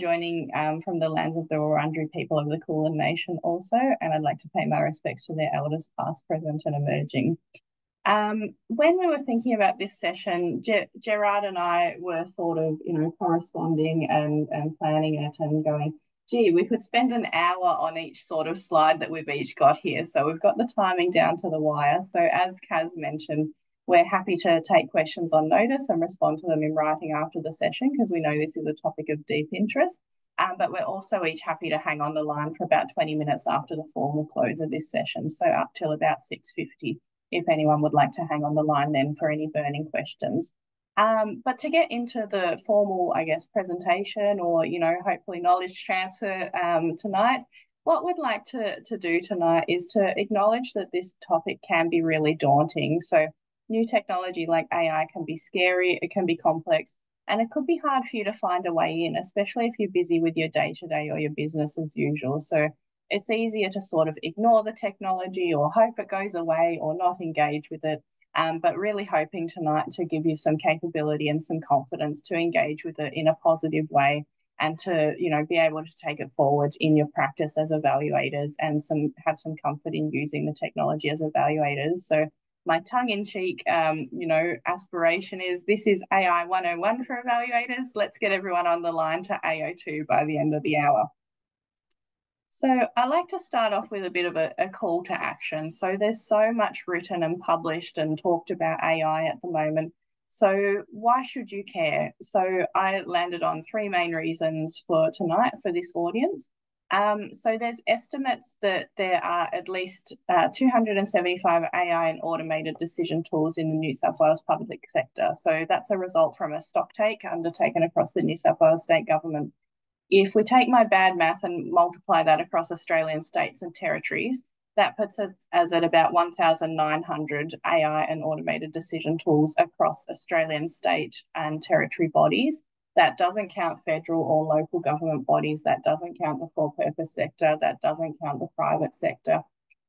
joining from the lands of the Wurundjeri people of the Kulin Nation also, and I'd like to pay my respects to their elders past, present and emerging. When we were thinking about this session, Gerard and I were sort of, corresponding and planning it and going, gee, we could spend an hour on each sort of slide that we've each got here. So we've got the timing down to the wire. So as Kaz mentioned, we're happy to take questions on notice and respond to them in writing after the session, because we know this is a topic of deep interest. But we're also each happy to hang on the line for about 20 minutes after the formal close of this session. So up till about 6:50, if anyone would like to hang on the line then for any burning questions. But to get into the formal, presentation or, hopefully knowledge transfer tonight, what we'd like to do tonight is to acknowledge that this topic can be really daunting. So new technology like AI can be scary, it can be complex, and it could be hard for you to find a way in, especially if you're busy with your day-to-day or your business as usual. So it's easier to sort of ignore the technology or hope it goes away or not engage with it. But really hoping tonight to give you some capability and some confidence to engage with it in a positive way and to, be able to take it forward in your practice as evaluators and have some comfort in using the technology as evaluators. So my tongue-in-cheek, aspiration is this is AI 101 for evaluators. Let's get everyone on the line to AO2 by the end of the hour. So I like to start off with a bit of a call to action. So there's so much written and published and talked about AI at the moment. So why should you care? So I landed on three main reasons for tonight for this audience. So there's estimates that there are at least 275 AI and automated decision tools in the New South Wales public sector. So that's a result from a stock take undertaken across the New South Wales state government. If we take my bad math and multiply that across Australian states and territories, that puts us at about 1,900 AI and automated decision tools across Australian state and territory bodies. That doesn't count federal or local government bodies. That doesn't count the for-purpose sector. That doesn't count the private sector.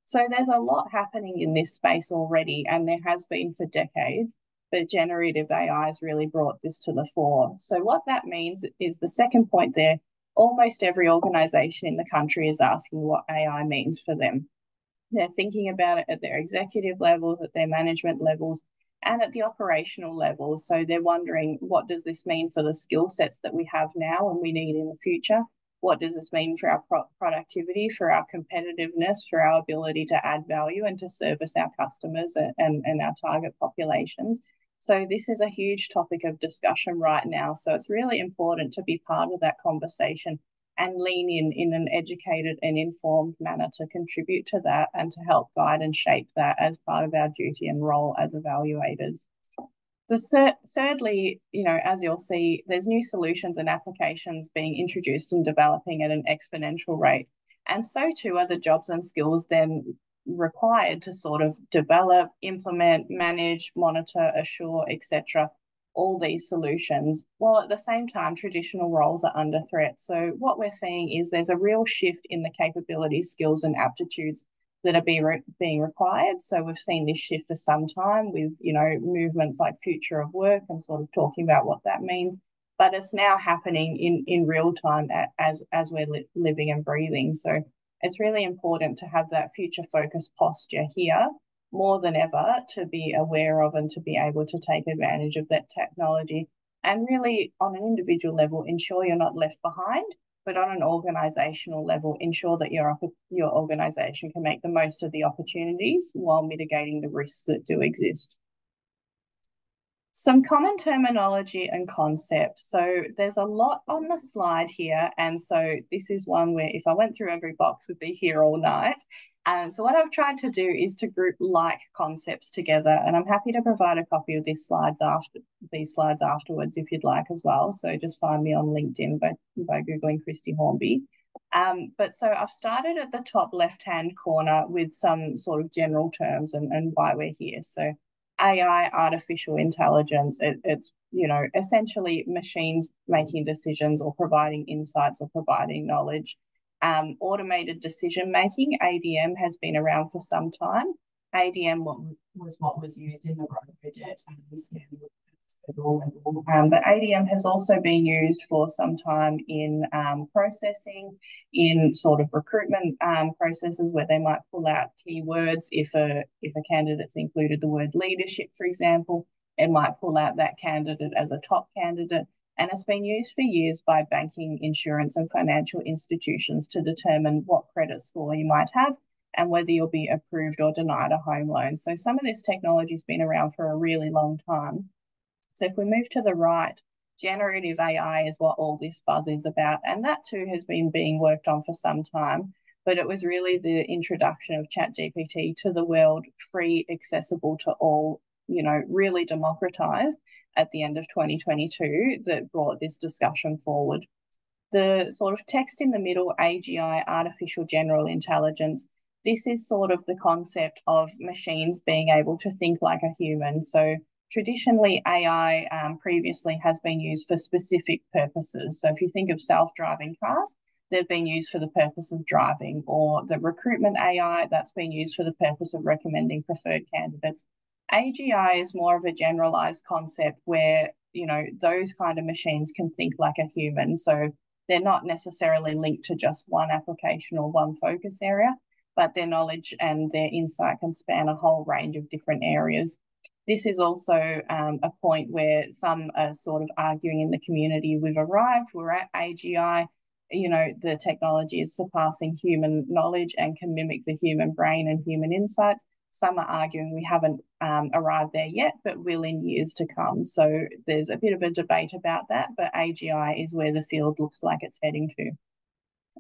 So there's a lot happening in this space already, and there has been for decades. But generative AI has really brought this to the fore. So what that means is the second point there, almost every organisation in the country is asking what AI means for them. They're thinking about it at their executive levels, at their management levels, and at the operational level. So they're wondering, what does this mean for the skill sets that we have now and we need in the future? What does this mean for our productivity, for our competitiveness, for our ability to add value and to service our customers and our target populations? So this is a huge topic of discussion right now. So it's really important to be part of that conversation and lean in an educated and informed manner to contribute to that and to help guide and shape that as part of our duty and role as evaluators. Thirdly, as you'll see, there's new solutions and applications being introduced and developing at an exponential rate. And so too are the jobs and skills then required to sort of develop, implement, manage, monitor, assure, etc. all these solutions, while at the same time traditional roles are under threat. So what we're seeing is there's a real shift in the capabilities, skills and aptitudes that are being required. So we've seen this shift for some time with, movements like future of work and sort of talking about what that means. But it's now happening in real time as we're living and breathing. So it's really important to have that future focused posture here more than ever, to be aware of and to be able to take advantage of that technology, and really on an individual level ensure you're not left behind, but on an organisational level ensure that your organisation can make the most of the opportunities while mitigating the risks that do exist. Some common terminology and concepts. So there's a lot on the slide here, and so this is one where if I went through every box we'd be here all night. So what I've tried to do is to group like concepts together, and I'm happy to provide a copy of these slides afterwards if you'd like as well. So just find me on LinkedIn by Googling Kristy Hornby. But so I've started at the top left-hand corner with some sort of general terms and why we're here. So AI, artificial intelligence, it's, essentially machines making decisions or providing insights or providing knowledge. Automated decision-making, ADM, has been around for some time. ADM was what was used in the Rainbow Framework at all level. But ADM has also been used for some time in processing, in sort of recruitment processes where they might pull out keywords. If a candidate's included the word leadership, for example, it might pull out that candidate as a top candidate. And it's been used for years by banking, insurance, and financial institutions to determine what credit score you might have and whether you'll be approved or denied a home loan. So some of this technology has been around for a really long time. So if we move to the right, generative AI is what all this buzz is about. And that too has been being worked on for some time, but it was really the introduction of ChatGPT to the world, free, accessible to all, you know, really democratized at the end of 2022 that brought this discussion forward. The sort of text in the middle, AGI, artificial general intelligence, this is sort of the concept of machines being able to think like a human. So traditionally, AI previously has been used for specific purposes. So if you think of self-driving cars, they've been used for the purpose of driving, or the recruitment AI, that's been used for the purpose of recommending preferred candidates. AGI is more of a generalized concept where, you know, those kind of machines can think like a human. So they're not necessarily linked to just one application or one focus area, but their knowledge and their insight can span a whole range of different areas. This is also a point where some are sort of arguing in the community, we've arrived, we're at AGI, you know, the technology is surpassing human knowledge and can mimic the human brain and human insights. Some are arguing we haven't arrived there yet, but will in years to come. So there's a bit of a debate about that, but AGI is where the field looks like it's heading to.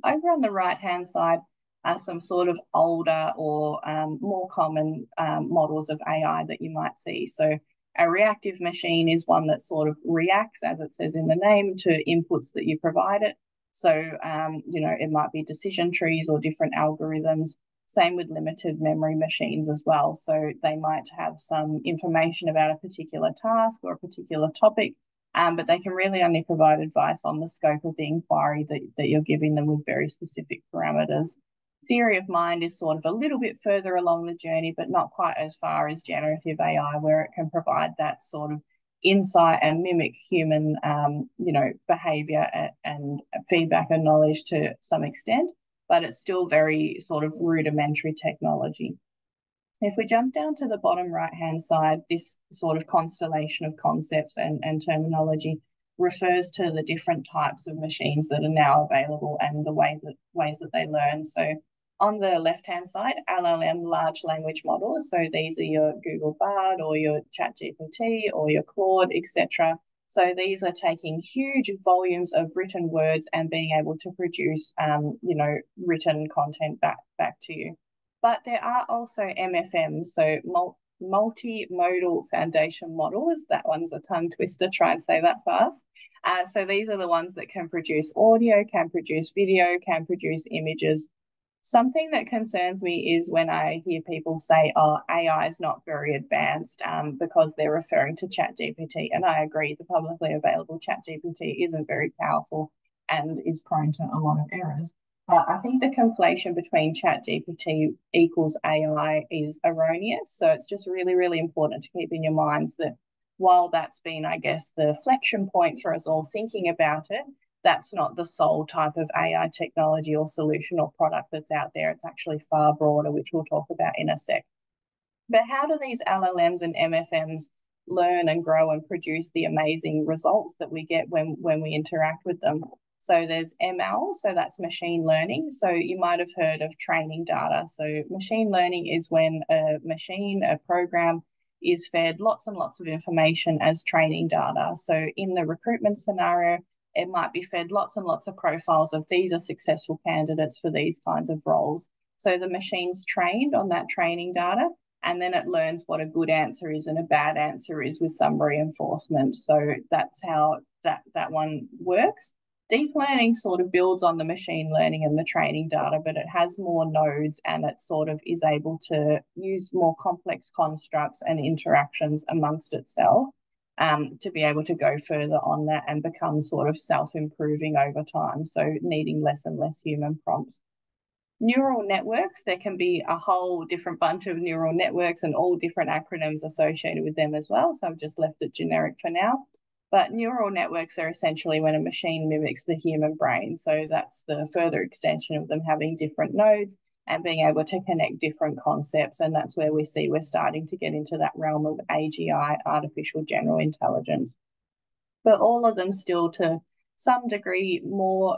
Over on the right-hand side, are some sort of older or more common models of AI that you might see. So a reactive machine is one that sort of reacts, as it says in the name, to inputs that you provide it. So, you know, it might be decision trees or different algorithms. Same with limited memory machines as well. So they might have some information about a particular task or a particular topic, but they can really only provide advice on the scope of the inquiry that you're giving them with very specific parameters. Theory of mind is sort of a little bit further along the journey, but not quite as far as generative AI, where it can provide that sort of insight and mimic human, you know, behavior and feedback and knowledge to some extent, but it's still very sort of rudimentary technology. If we jump down to the bottom right-hand side, this sort of constellation of concepts and terminology refers to the different types of machines that are now available and the ways that they learn. So on the left-hand side, LLM, large language models. So these are your Google Bard or your ChatGPT or your Claude, etc. So these are taking huge volumes of written words and being able to produce, you know, written content back to you. But there are also MFMs, so multimodal foundation models. That one's a tongue twister. Try and say that fast. So these are the ones that can produce audio, can produce video, can produce images. Something that concerns me is when I hear people say, oh, AI is not very advanced because they're referring to ChatGPT. And I agree, the publicly available ChatGPT isn't very powerful and is prone to a lot of errors. But I think the conflation between ChatGPT equals AI is erroneous. So it's just really, really important to keep in your minds that while that's been, I guess, the flexion point for us all thinking about it, that's not the sole type of AI technology or solution or product that's out there. It's actually far broader, which we'll talk about in a sec. But how do these LLMs and MFMs learn and grow and produce the amazing results that we get when we interact with them? So there's ML, so that's machine learning. So you might have heard of training data. So machine learning is when a machine, a program, is fed lots and lots of information as training data. So in the recruitment scenario, it might be fed lots and lots of profiles of these are successful candidates for these kinds of roles. So the machine's trained on that training data, and then it learns what a good answer is and a bad answer is with some reinforcement. So that's how that one works. Deep learning sort of builds on the machine learning and the training data, but it has more nodes and it sort of is able to use more complex constructs and interactions amongst itself to be able to go further on that and become sort of self-improving over time, so needing less and less human prompts. Neural networks, there can be a whole different bunch of neural networks and all different acronyms associated with them as well. So I've just left it generic for now. But neural networks are essentially when a machine mimics the human brain. So that's the further extension of them having different nodes and being able to connect different concepts. And that's where we see we're starting to get into that realm of AGI, artificial general intelligence. But all of them still to some degree more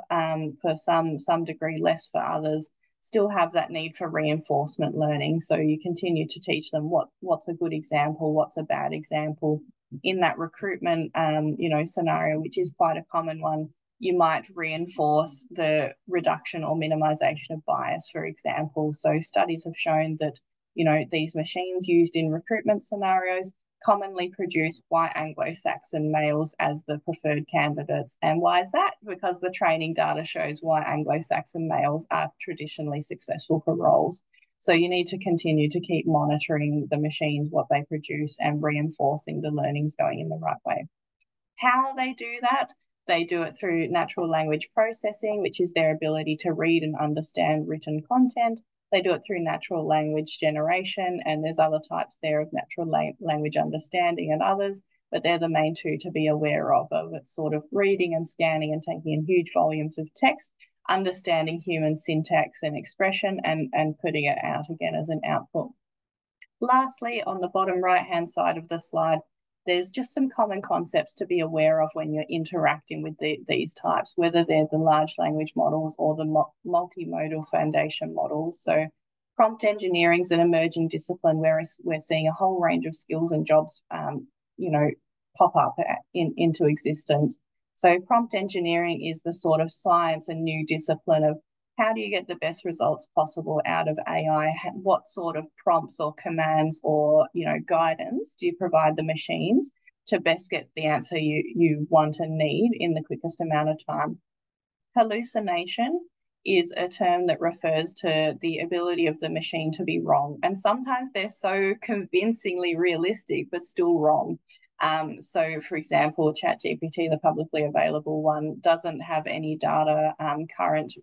for some degree less for others, still have that need for reinforcement learning. So you continue to teach them what's a good example, what's a bad example. In that recruitment scenario, which is quite a common one, you might reinforce the reduction or minimization of bias, for example. So studies have shown that, these machines used in recruitment scenarios commonly produce white Anglo-Saxon males as the preferred candidates. And why is that? Because the training data shows white Anglo-Saxon males are traditionally successful for roles. So you need to continue to keep monitoring the machines, what they produce, and reinforcing the learnings going in the right way. How they do that? They do it through natural language processing, which is their ability to read and understand written content. They do it through natural language generation, and there's other types there of natural language understanding and others, but they're the main two to be aware of. It's sort of reading and scanning and taking in huge volumes of text, understanding human syntax and expression, and putting it out again as an output. Lastly, on the bottom right-hand side of the slide, there's just some common concepts to be aware of when you're interacting with these types, whether they're the large language models or the multimodal foundation models. So prompt engineering is an emerging discipline where we're seeing a whole range of skills and jobs, pop up into existence. So prompt engineering is the sort of science and new discipline of how do you get the best results possible out of AI? What sort of prompts or commands or guidance do you provide the machines to best get the answer you want and need in the quickest amount of time? Hallucination is a term that refers to the ability of the machine to be wrong. And sometimes they're so convincingly realistic, but still wrong. So, for example, ChatGPT, the publicly available one, doesn't have any data current,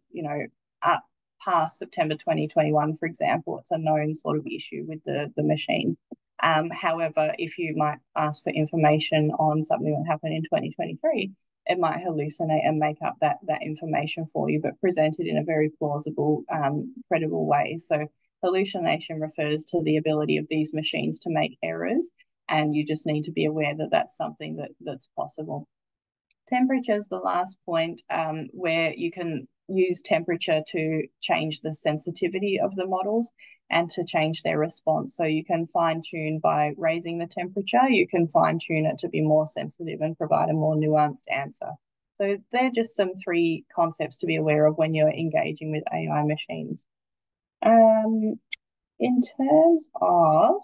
up past September 2021, for example. It's a known sort of issue with the machine. However, if you might ask for information on something that happened in 2023, it might hallucinate and make up that information for you, but presented in a very plausible, credible way. So hallucination refers to the ability of these machines to make errors, and you just need to be aware that that's something that's possible. Temperature is the last point where you can use temperature to change the sensitivity of the models and to change their response. So you can fine tune by raising the temperature, you can fine tune it to be more sensitive and provide a more nuanced answer. So they're just some three concepts to be aware of when you're engaging with AI machines. In terms of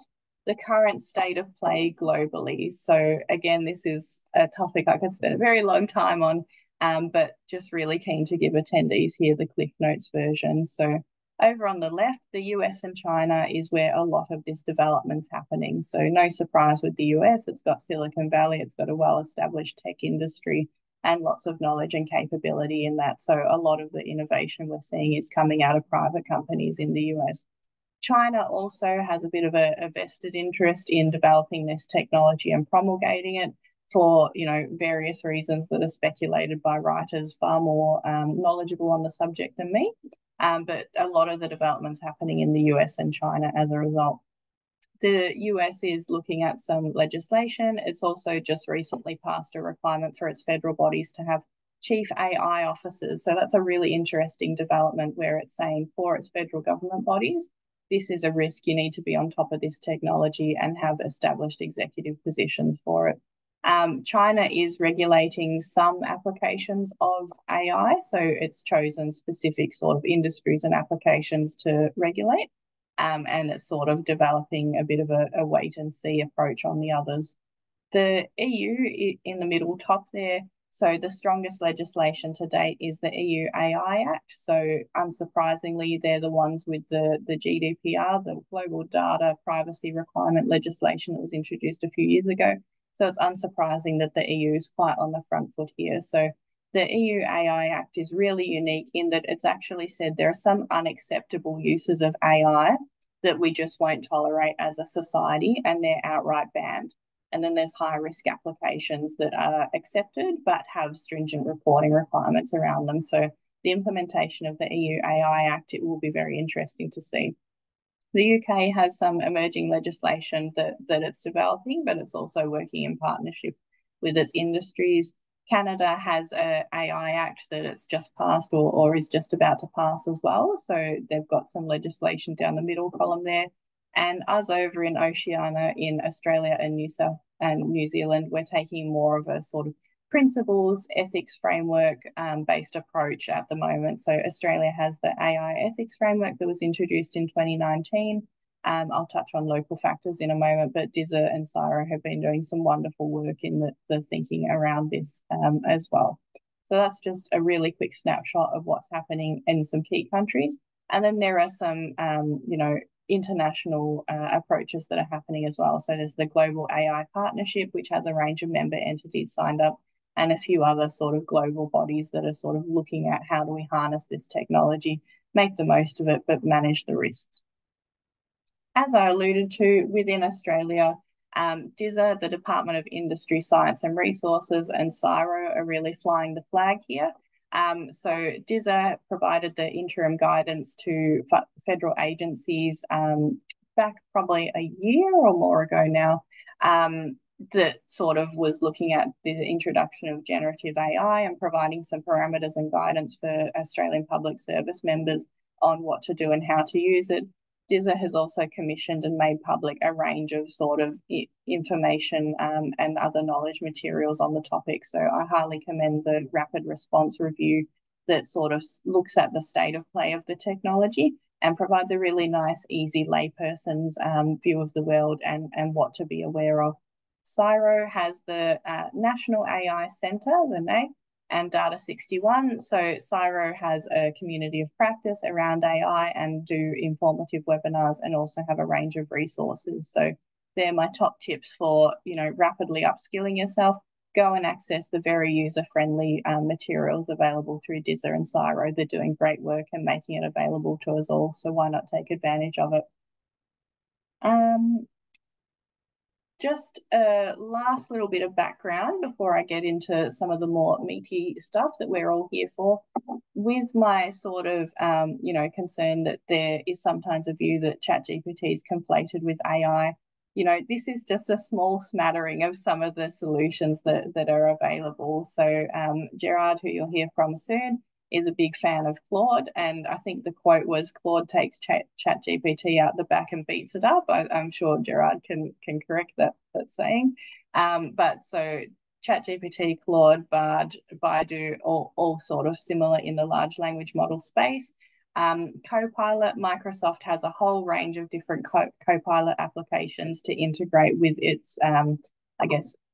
the current state of play globally. So again, this is a topic I could spend a very long time on, but just really keen to give attendees here the Cliff Notes version. So over on the left, the US and China is where a lot of this development's happening. So no surprise with the US, it's got Silicon Valley, it's got a well-established tech industry and lots of knowledge and capability in that. So a lot of the innovation we're seeing is coming out of private companies in the US. China also has a bit of a vested interest in developing this technology and promulgating it for, various reasons that are speculated by writers far more knowledgeable on the subject than me. But a lot of the developments happening in the US and China as a result. The US is looking at some legislation. It's also just recently passed a requirement for its federal bodies to have chief AI officers. So that's a really interesting development where it's saying for its federal government bodies, this is a risk, you need to be on top of this technology and have established executive positions for it. China is regulating some applications of AI, so it's chosen specific sort of industries and applications to regulate, and it's sort of developing a bit of a wait and see approach on the others. The EU in the middle top there, so the strongest legislation to date is the EU AI Act. So unsurprisingly, they're the ones with the GDPR, the Global Data Privacy Requirement legislation that was introduced a few years ago. So it's unsurprising that the EU is quite on the front foot here. So the EU AI Act is really unique in that it's actually said there are some unacceptable uses of AI that we just won't tolerate as a society, and they're outright banned. And then there's high-risk applications that are accepted but have stringent reporting requirements around them. So the implementation of the EU AI Act, it will be very interesting to see. The UK has some emerging legislation that it's developing, but it's also working in partnership with its industries. Canada has an AI Act that it's just passed or is just about to pass as well. So they've got some legislation down the middle column there. And us over in Oceania, in Australia and New Zealand, we're taking more of a sort of principles, ethics framework based approach at the moment. So Australia has the AI ethics framework that was introduced in 2019. I'll touch on local factors in a moment, but DISA and CSIRO have been doing some wonderful work in the thinking around this as well. So that's just a really quick snapshot of what's happening in some key countries. And then there are some, international approaches that are happening as well. So there's the Global AI Partnership, which has a range of member entities signed up, and a few other sort of global bodies that are sort of looking at how do we harness this technology, make the most of it, but manage the risks. As I alluded to, within Australia, DISA, the Department of Industry, Science and Resources, and CSIRO are really flying the flag here. So DISA provided the interim guidance to federal agencies back probably a year or more ago now, that sort of was looking at the introduction of generative AI and providing some parameters and guidance for Australian public service members on what to do and how to use it. DISA has also commissioned and made public a range of sort of information and other knowledge materials on the topic. So I highly commend the rapid response review that sort of looks at the state of play of the technology and provides a really nice, easy layperson's view of the world and what to be aware of. CSIRO has the National AI Centre, the NAIC, and Data61. So CSIRO has a community of practice around AI and do informative webinars and also have a range of resources. So they're my top tips for, rapidly upskilling yourself. Go and access the very user-friendly materials available through DISA and CSIRO. They're doing great work and making it available to us all. So why not take advantage of it? Just a last little bit of background before I get into some of the more meaty stuff that we're all here for. With my sort of, concern that there is sometimes a view that ChatGPT is conflated with AI, this is just a small smattering of some of the solutions that are available. So Gerard, who you'll hear from soon, is a big fan of Claude, and I think the quote was, Claude takes ChatGPT out the back and beats it up. I'm sure Gerard can correct that saying. But so ChatGPT, Claude, Bard, Baidu, all sort of similar in the large language model space. Copilot, Microsoft has a whole range of different Copilot applications to integrate with its,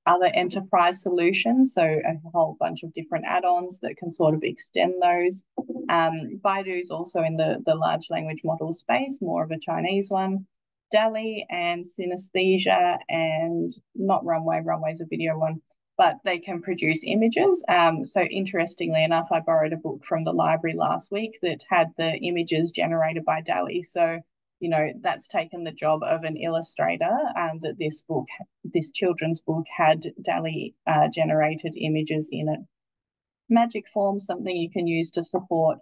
other enterprise solutions, so a whole bunch of different add-ons that can sort of extend those. Baidu is also in the large language model space, more of a Chinese one. DALL-E and Synesthesia, and not Runway, Runway's a video one, but they can produce images. So interestingly enough, I borrowed a book from the library last week that had the images generated by DALL-E. So that's taken the job of an illustrator, that this children's book had DALL-E generated images in it. Magic Form, something you can use to support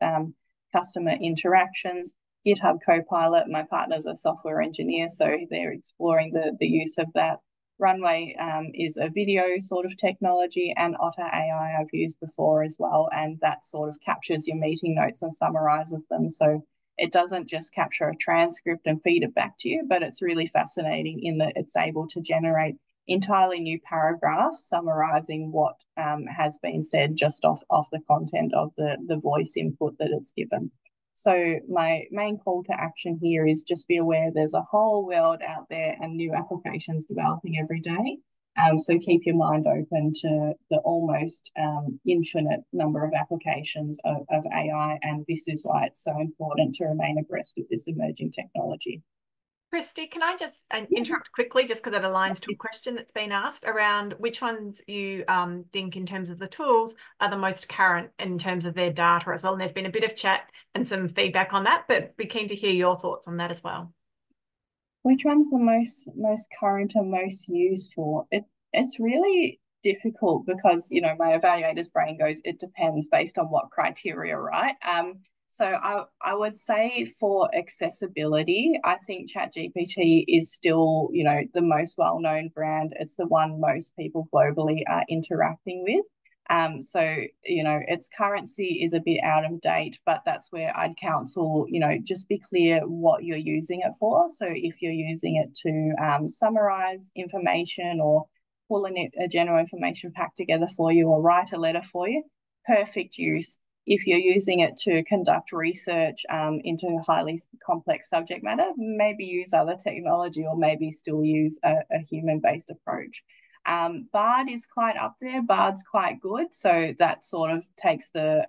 customer interactions. GitHub Copilot, my partner's a software engineer, so they're exploring the use of that. Runway is a video sort of technology, and Otter AI I've used before as well, and that sort of captures your meeting notes and summarizes them. So it doesn't just capture a transcript and feed it back to you, but it's really fascinating in that it's able to generate entirely new paragraphs summarising what has been said just off the content of the voice input that it's given. So my main call to action here is just be aware there's a whole world out there and new applications developing every day. So keep your mind open to the almost infinite number of applications of AI, and this is why it's so important to remain abreast of this emerging technology. Kristy, can I just interrupt quickly, just because it aligns to a question that's been asked around which ones you think in terms of the tools are the most current in terms of their data as well? And there's been a bit of chat and some feedback on that, but be keen to hear your thoughts on that as well. Which one's the most current or most useful? It's really difficult because, you know, my evaluator's brain goes, it depends based on what criteria, right? So I would say for accessibility, I think ChatGPT is still, you know, the most well-known brand. It's the one most people globally are interacting with. So, you know, its currency is a bit out of date, but that's where I'd counsel, you know, just be clear what you're using it for. So if you're using it to summarize information or pull a general information pack together for you or write a letter for you, perfect use. If you're using it to conduct research into highly complex subject matter, maybe use other technology or maybe still use a human-based approach. Bard is quite up there. Bard's quite good. So that sort of takes the,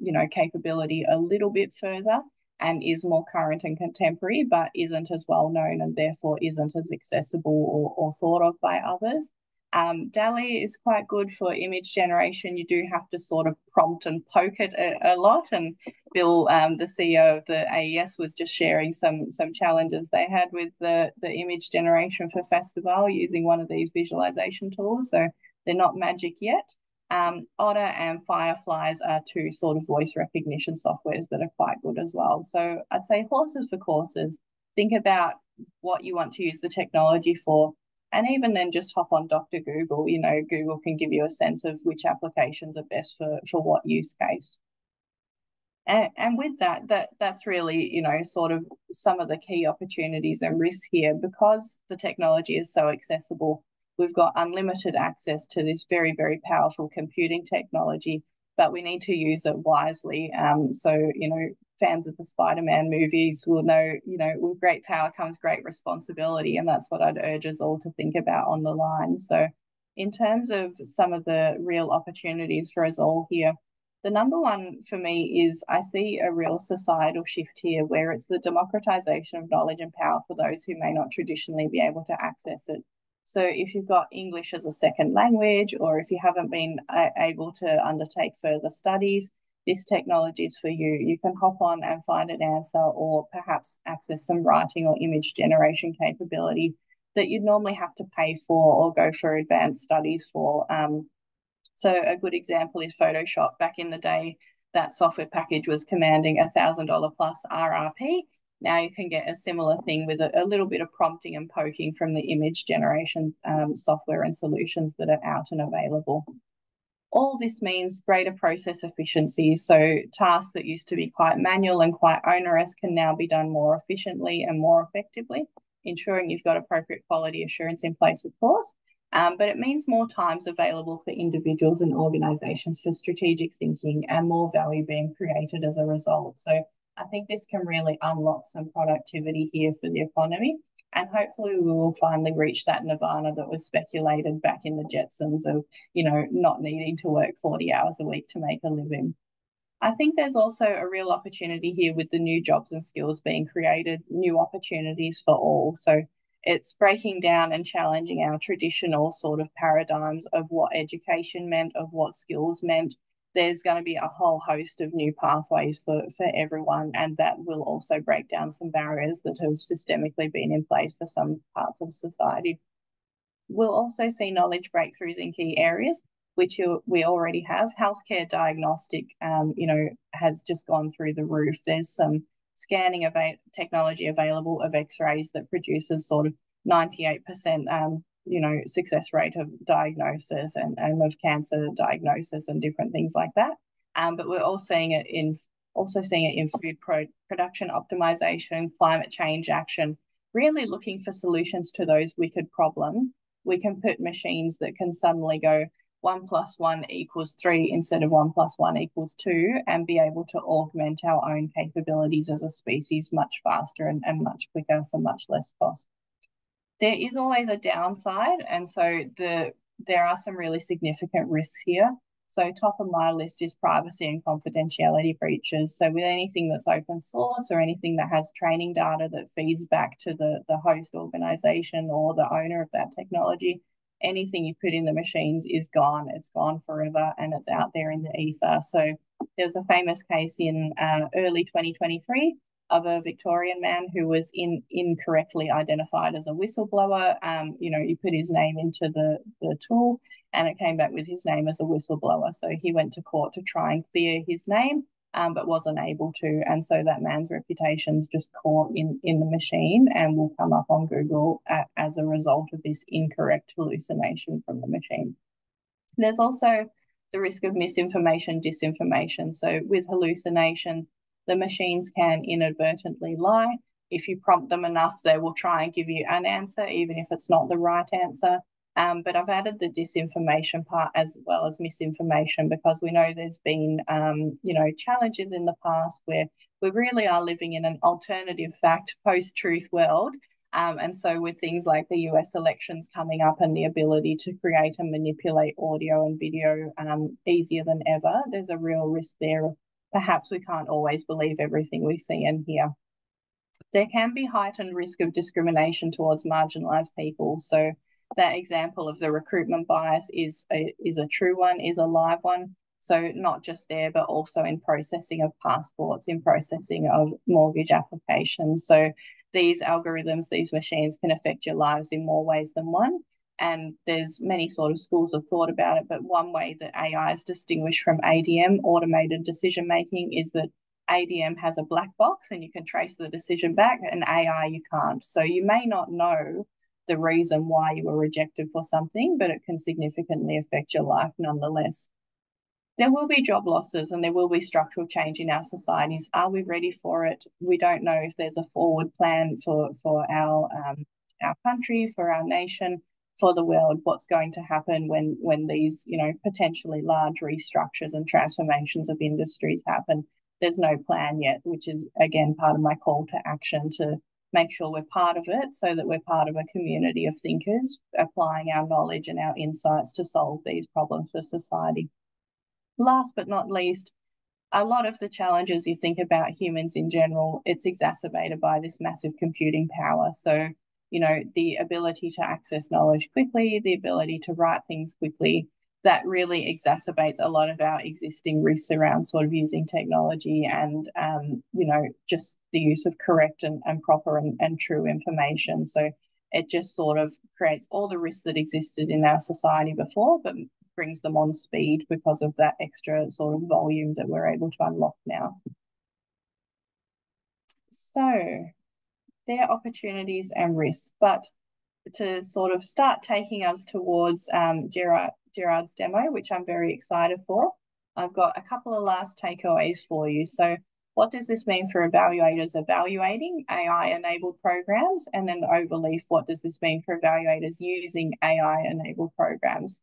you know, capability a little bit further and is more current and contemporary, but isn't as well-known and therefore isn't as accessible or thought of by others. DALL-E is quite good for image generation. You do have to sort of prompt and poke it a lot. And Bill, the CEO of the AES, was just sharing some challenges they had with the image generation for festival using one of these visualization tools. So they're not magic yet. Otter and Fireflies are two sort of voice recognition softwares that are quite good as well. So I'd say horses for courses. Think about what you want to use the technology for. And even then just hop on Dr. Google, you know, Google can give you a sense of which applications are best for what use case. And with that's really, you know, sort of some of the key opportunities and risks here because the technology is so accessible. We've got unlimited access to this very, very powerful computing technology, but we need to use it wisely. So, you know, fans of the Spider-Man movies will know, you know, with great power comes great responsibility, and that's what I'd urge us all to think about on the line. So in terms of some of the real opportunities for us all here, the number one for me is I see a real societal shift here where it's the democratization of knowledge and power for those who may not traditionally be able to access it. So if you've got English as a second language or if you haven't been able to undertake further studies, this technology is for you. You can hop on and find an answer or perhaps access some writing or image generation capability that you'd normally have to pay for or go for advanced studies for. So a good example is Photoshop. Back in the day, that software package was commanding $1,000 plus RRP. Now you can get a similar thing with a little bit of prompting and poking from the image generation software and solutions that are out and available. All this means greater process efficiency. So tasks that used to be quite manual and quite onerous can now be done more efficiently and more effectively, ensuring you've got appropriate quality assurance in place, of course. But it means more times available for individuals and organisations for strategic thinking and more value being created as a result. So I think this can really unlock some productivity here for the economy. And hopefully we will finally reach that nirvana that was speculated back in the Jetsons of, you know, not needing to work 40 hours a week to make a living. I think there's also a real opportunity here with the new jobs and skills being created, new opportunities for all. So it's breaking down and challenging our traditional sort of paradigms of what education meant, of what skills meant. There's going to be a whole host of new pathways for everyone, and that will also break down some barriers that have systemically been in place for some parts of society. We'll also see knowledge breakthroughs in key areas, which we already have. Healthcare diagnostic, you know, has just gone through the roof. There's some scanning technology available of x-rays that produces sort of 98%, you know, success rate of diagnosis and of cancer diagnosis and different things like that. But we're all seeing it in food production optimization, climate change action, really looking for solutions to those wicked problems. We can put machines that can suddenly go 1 + 1 = 3 instead of 1 + 1 = 2 and be able to augment our own capabilities as a species much faster and much quicker for much less cost. There is always a downside, and so there are some really significant risks here. So top of my list is privacy and confidentiality breaches. So with anything that's open source or anything that has training data that feeds back to the host organization or the owner of that technology, anything you put in the machines is gone. It's gone forever and it's out there in the ether. So there's a famous case in early 2023 of a Victorian man who was incorrectly identified as a whistleblower. You know, you put his name into the tool and it came back with his name as a whistleblower. So he went to court to try and clear his name, but wasn't able to. And so that man's reputation's just caught in the machine and will come up on Google as a result of this incorrect hallucination from the machine. There's also the risk of misinformation, disinformation. So with hallucinations, the machines can inadvertently lie. If you prompt them enough, they will try and give you an answer, even if it's not the right answer. But I've added the disinformation part as well as misinformation, because we know there's been, you know, challenges in the past where we really are living in an alternative fact post-truth world. And so with things like the US elections coming up and the ability to create and manipulate audio and video easier than ever, there's a real risk there of perhaps we can't always believe everything we see and hear. There can be heightened risk of discrimination towards marginalised people. So that example of the recruitment bias is a true one, is a live one. So not just there, but also in processing of passports, in processing of mortgage applications. So these algorithms, these machines can affect your lives in more ways than one. And there's many sort of schools of thought about it, but one way that AI is distinguished from ADM, automated decision-making, is that ADM has a black box and you can trace the decision back, and AI you can't. So you may not know the reason why you were rejected for something, but it can significantly affect your life nonetheless. There will be job losses and there will be structural change in our societies. Are we ready for it? We don't know if there's a forward plan for our country, for our nation, for the world, what's going to happen when these, you know, potentially large restructures and transformations of industries happen. There's no plan yet, which is, again, part of my call to action to make sure we're part of it so that we're part of a community of thinkers applying our knowledge and our insights to solve these problems for society. Last but not least, a lot of the challenges you think about humans in general, it's exacerbated by this massive computing power. So, you know, the ability to access knowledge quickly, the ability to write things quickly, that really exacerbates a lot of our existing risks around sort of using technology and, you know, just the use of correct and proper and true information. So it just sort of creates all the risks that existed in our society before, but brings them on speed because of that extra sort of volume that we're able to unlock now. So there are opportunities and risks, but to sort of start taking us towards Gerard's demo, which I'm very excited for, I've got a couple of last takeaways for you. So what does this mean for evaluators evaluating AI-enabled programs? And then the overleaf, what does this mean for evaluators using AI-enabled programs?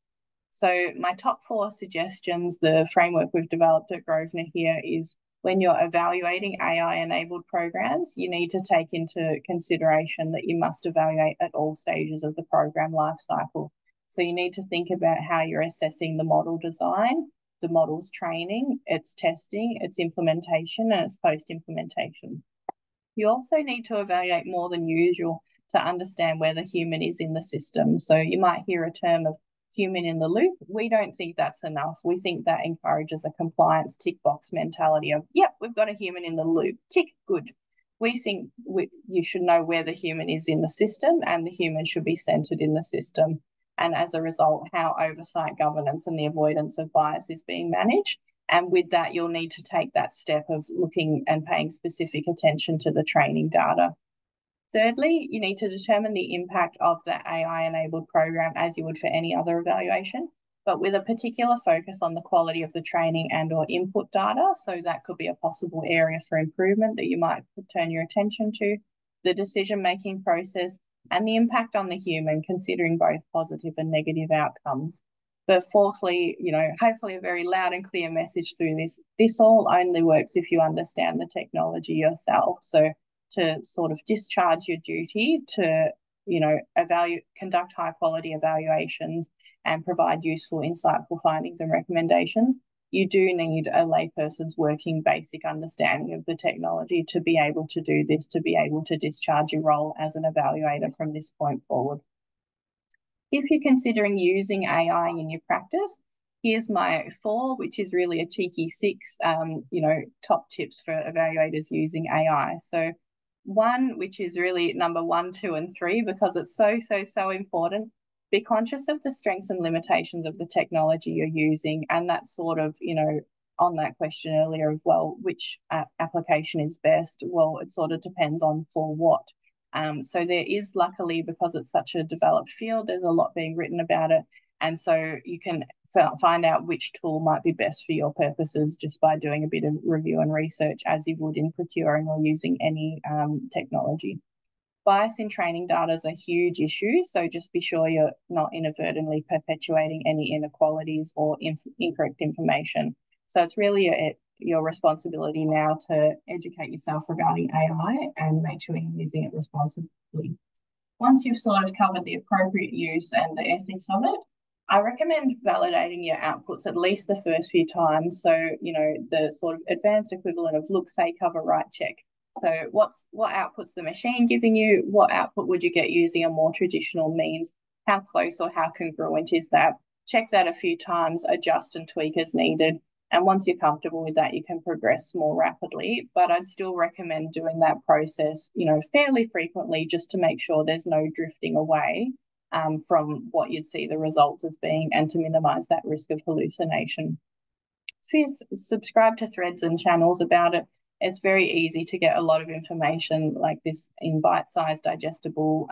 So my top four suggestions, the framework we've developed at Grosvenor here is, when you're evaluating AI-enabled programs, you need to take into consideration that you must evaluate at all stages of the program lifecycle. So you need to think about how you're assessing the model design, the model's training, its testing, its implementation, and its post-implementation. You also need to evaluate more than usual to understand where the human is in the system. So you might hear a term of human in the loop. We don't think that's enough. We think that encourages a compliance tick box mentality of, yep, we've got a human in the loop, tick, good. We think you should know where the human is in the system, and the human should be centered in the system. And as a result, how oversight, governance and the avoidance of bias is being managed. And with that, you'll need to take that step of looking and paying specific attention to the training data. Thirdly, you need to determine the impact of the AI-enabled program as you would for any other evaluation, but with a particular focus on the quality of the training and or input data. So that could be a possible area for improvement that you might turn your attention to, the decision-making process and the impact on the human, considering both positive and negative outcomes. But fourthly, you know, hopefully a very loud and clear message through this. This all only works if you understand the technology yourself. So to sort of discharge your duty to you know, conduct high quality evaluations and provide useful, insightful findings and recommendations, you do need a layperson's working basic understanding of the technology to be able to do this, to be able to discharge your role as an evaluator from this point forward. If you're considering using AI in your practice, here's my 4, which is really a cheeky 6, you know, top tips for evaluators using AI. So 1, which is really number 1, 2, and 3, because it's so important. Be conscious of the strengths and limitations of the technology you're using, and that sort of, you know, on that question earlier of, well, which application is best? Well, it sort of depends on for what. So there is, luckily, because it's such a developed field, there's a lot being written about it. And so you can find out which tool might be best for your purposes just by doing a bit of review and research, as you would in procuring or using any technology. Bias in training data is a huge issue, so just be sure you're not inadvertently perpetuating any inequalities or incorrect information. So it's really your responsibility now to educate yourself regarding AI and make sure you're using it responsibly. Once you've sort of covered the appropriate use and the ethics of it, I recommend validating your outputs at least the first few times. So, you know, the sort of advanced equivalent of look, say, cover, right, check. So what output's the machine giving you? What output would you get using a more traditional means? How close or how congruent is that? Check that a few times, adjust and tweak as needed. And once you're comfortable with that, you can progress more rapidly. But I'd still recommend doing that process, you know, fairly frequently, just to make sure there's no drifting away from what you'd see the results as being, and to minimize that risk of hallucination. Subscribe to threads and channels about it. It's very easy to get a lot of information like this in bite-sized, digestible,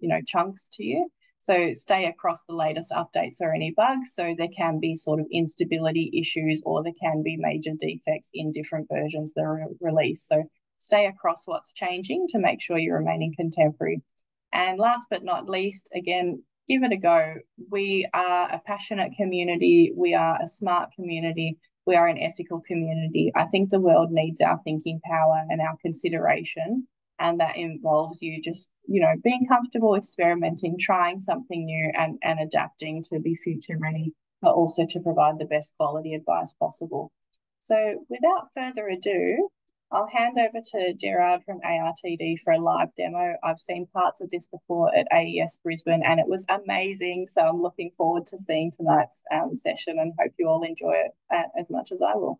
you know, chunks to you. So stay across the latest updates or any bugs. So there can be sort of instability issues, or there can be major defects in different versions that are released. So stay across what's changing to make sure you're remaining contemporary. And last but not least, again, give it a go. We are a passionate community. We are a smart community. We are an ethical community. I think the world needs our thinking power and our consideration, and that involves you just, you know, being comfortable experimenting, trying something new and adapting to be future ready, but also to provide the best quality advice possible. So without further ado, I'll hand over to Gerard from ARTD for a live demo. I've seen parts of this before at AES Brisbane, and it was amazing. So I'm looking forward to seeing tonight's session, and hope you all enjoy it as much as I will.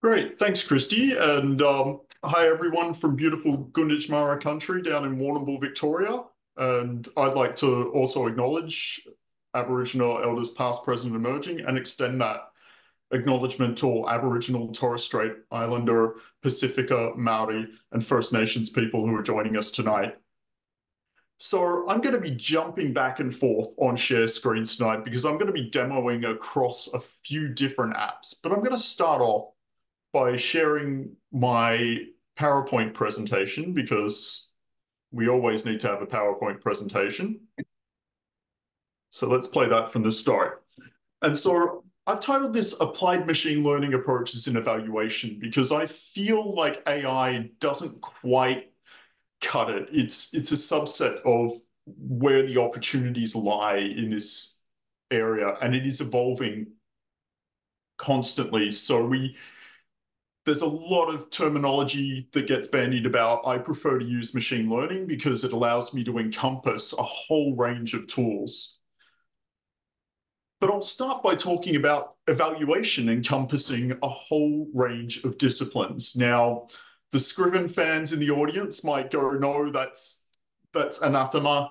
Great. Thanks, Kristy. And hi, everyone from beautiful Gunditjmara country down in Warrnambool, Victoria. And I'd like to also acknowledge Aboriginal elders past, present, and emerging, and extend that acknowledgement to all Aboriginal, Torres Strait Islander, Pacifica, Maori, and First Nations people who are joining us tonight. So I'm going to be jumping back and forth on share screens tonight, because I'm going to be demoing across a few different apps. But I'm going to start off by sharing my PowerPoint presentation, because we always need to have a PowerPoint presentation. So let's play that from the start. And so I've titled this Applied Machine Learning Approaches in Evaluation, because I feel like AI doesn't quite cut it. It's a subset of where the opportunities lie in this area, and it is evolving constantly. So there's a lot of terminology that gets bandied about. I prefer to use machine learning because it allows me to encompass a whole range of tools. But I'll start by talking about evaluation encompassing a whole range of disciplines. Now, the Scriven fans in the audience might go, no, that's anathema.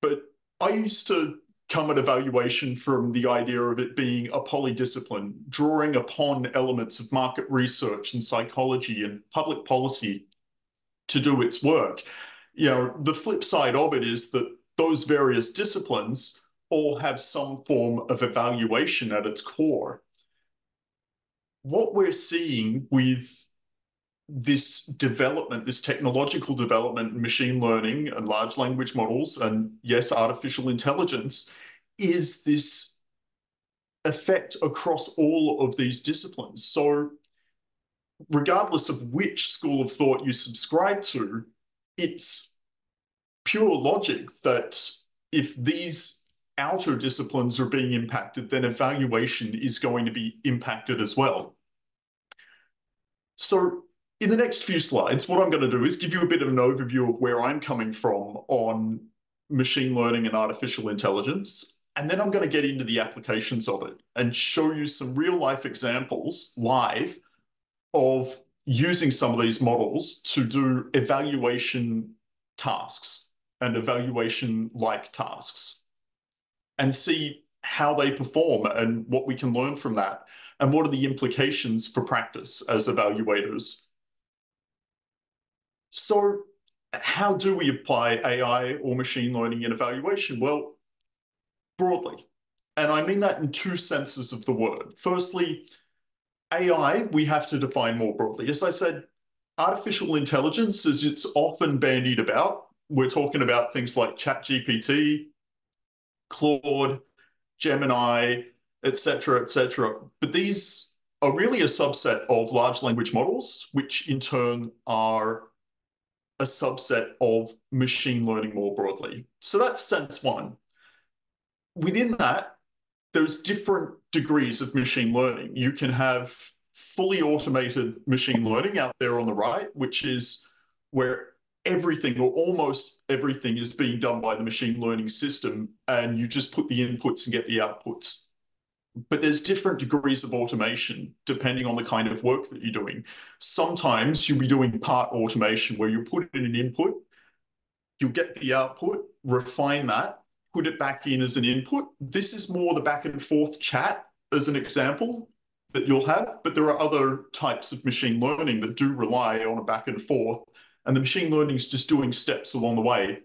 But I used to come at evaluation from the idea of it being a polydiscipline, drawing upon elements of market research and psychology and public policy to do its work. You know, the flip side of it is that those various disciplines all have some form of evaluation at its core. What we're seeing with this development, this technological development in machine learning and large language models, and yes, artificial intelligence, is this effect across all of these disciplines. So regardless of which school of thought you subscribe to, it's pure logic that if these outer disciplines are being impacted, then evaluation is going to be impacted as well. So in the next few slides, what I'm going to do is give you a bit of an overview of where I'm coming from on machine learning and artificial intelligence, and then I'm going to get into the applications of it and show you some real-life examples live of using some of these models to do evaluation tasks and evaluation-like tasks and see how they perform and what we can learn from that and what are the implications for practice as evaluators. So how do we apply AI or machine learning in evaluation? Well, broadly, and I mean that in two senses of the word. Firstly, AI, we have to define more broadly. As I said, artificial intelligence, as it's often bandied about, we're talking about things like ChatGPT, Claude, Gemini, etc., etc. But these are really a subset of large language models, which in turn are a subset of machine learning more broadly. So that's sense one. Within that, there's different degrees of machine learning. You can have fully automated machine learning out there on the right, which is where everything or almost everything is being done by the machine learning system, and you just put the inputs and get the outputs. But there's different degrees of automation depending on the kind of work that you're doing. Sometimes you'll be doing part automation where you put in an input, you'll get the output, refine that, put it back in as an input. This is more the back and forth chat as an example that you'll have, but there are other types of machine learning that do rely on a back and forth, and the machine learning is just doing steps along the way.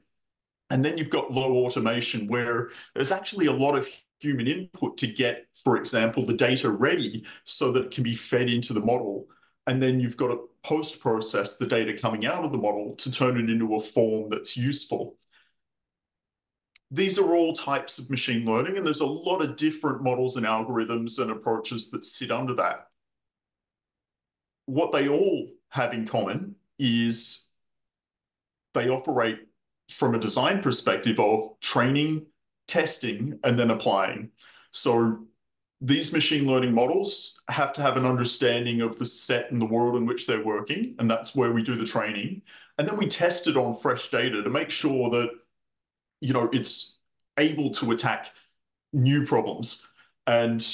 And then you've got low automation where there's actually a lot of human input to get, for example, the data ready so that it can be fed into the model. And then you've got to post-process the data coming out of the model to turn it into a form that's useful. These are all types of machine learning, and there's a lot of different models and algorithms and approaches that sit under that. What they all have in common is they operate from a design perspective of training, testing, and then applying. So these machine learning models have to have an understanding of the set and the world in which they're working, and that's where we do the training. And then we test it on fresh data to make sure that, you know, it's able to attack new problems and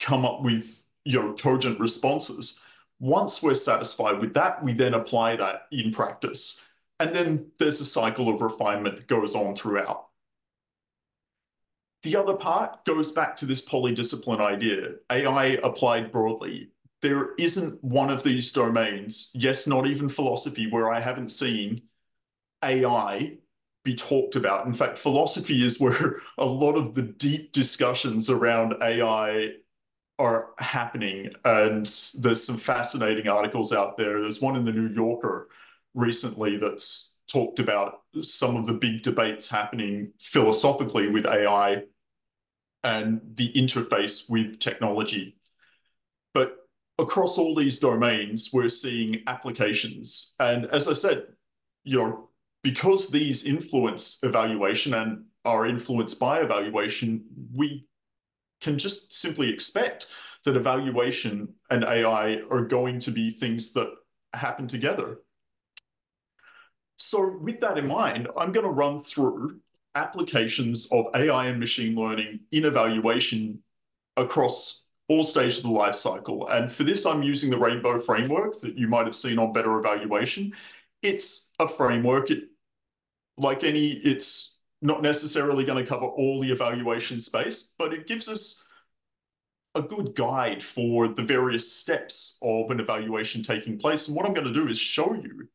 come up with, you know, cogent responses. Once we're satisfied with that, we then apply that in practice. And then there's a cycle of refinement that goes on throughout. The other part goes back to this polydiscipline idea, AI applied broadly. There isn't one of these domains, yes, not even philosophy, where I haven't seen AI be talked about. In fact, philosophy is where a lot of the deep discussions around AI are happening, and there's some fascinating articles out there. There's one in the New Yorker recently that's talked about some of the big debates happening philosophically with AI and the interface with technology. But across all these domains, we're seeing applications. And as I said, you know, because these influence evaluation and are influenced by evaluation, we can just simply expect that evaluation and AI are going to be things that happen together. So with that in mind, I'm going to run through applications of AI and machine learning in evaluation across all stages of the life cycle. And for this, I'm using the Rainbow Framework that you might have seen on Better Evaluation. It's a framework. It's not necessarily going to cover all the evaluation space, but it gives us a good guide for the various steps of an evaluation taking place. And what I'm going to do is show you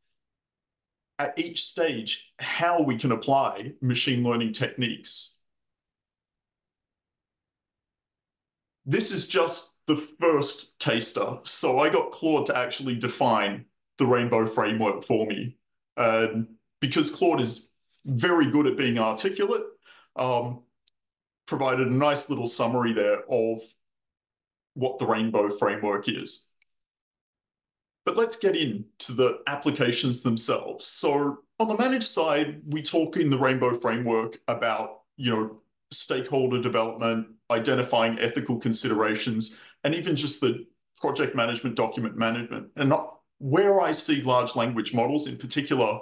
at each stage how we can apply machine learning techniques. This is just the first taster. So I got Claude to actually define the Rainbow Framework for me, because Claude is very good at being articulate, provided a nice little summary there of what the Rainbow Framework is. But let's get into the applications themselves. So on the managed side, we talk in the Rainbow Framework about, stakeholder development, identifying ethical considerations, and even just the project management, document management. And where I see large language models in particular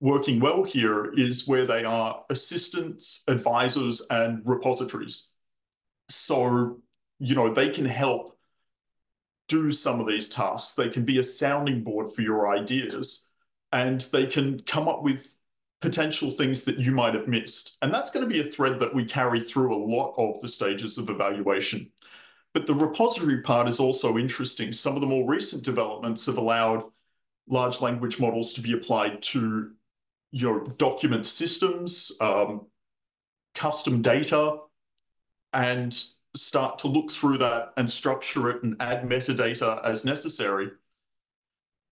working well here is where they are assistants, advisors, and repositories. So, they can help do some of these tasks. They can be a sounding board for your ideas, and they can come up with potential things that you might have missed. And that's going to be a thread that we carry through a lot of the stages of evaluation. But the repository part is also interesting. Some of the more recent developments have allowed large language models to be applied to your document systems, custom data, and start to look through that and structure it and add metadata as necessary.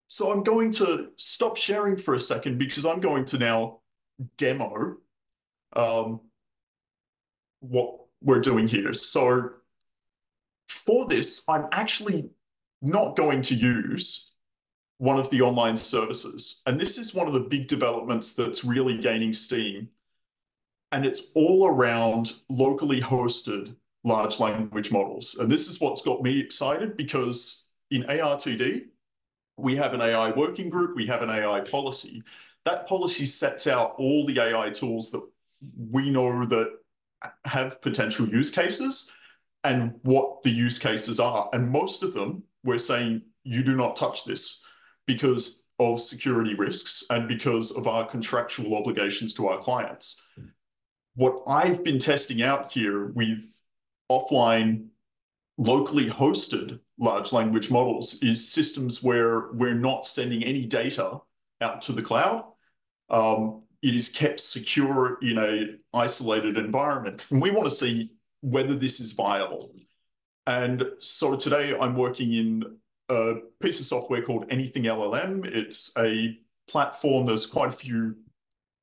So I'm going to stop sharing for a second because I'm going to now demo what we're doing here. So for this, I'm actually not going to use one of the online services. And this is one of the big developments that's really gaining steam. And it's all around locally hosted large language models. And this is what's got me excited, because in ARTD, we have an AI working group, we have an AI policy. That policy sets out all the AI tools that we know that have potential use cases and what the use cases are. And most of them, we're saying, you do not touch this because of security risks and because of our contractual obligations to our clients. What I've been testing out here with offline locally hosted large language models is systems where we're not sending any data out to the cloud. It is kept secure in an isolated environment. And we want to see whether this is viable. And so today I'm working in a piece of software called Anything LLM. It's a platform, there's quite a few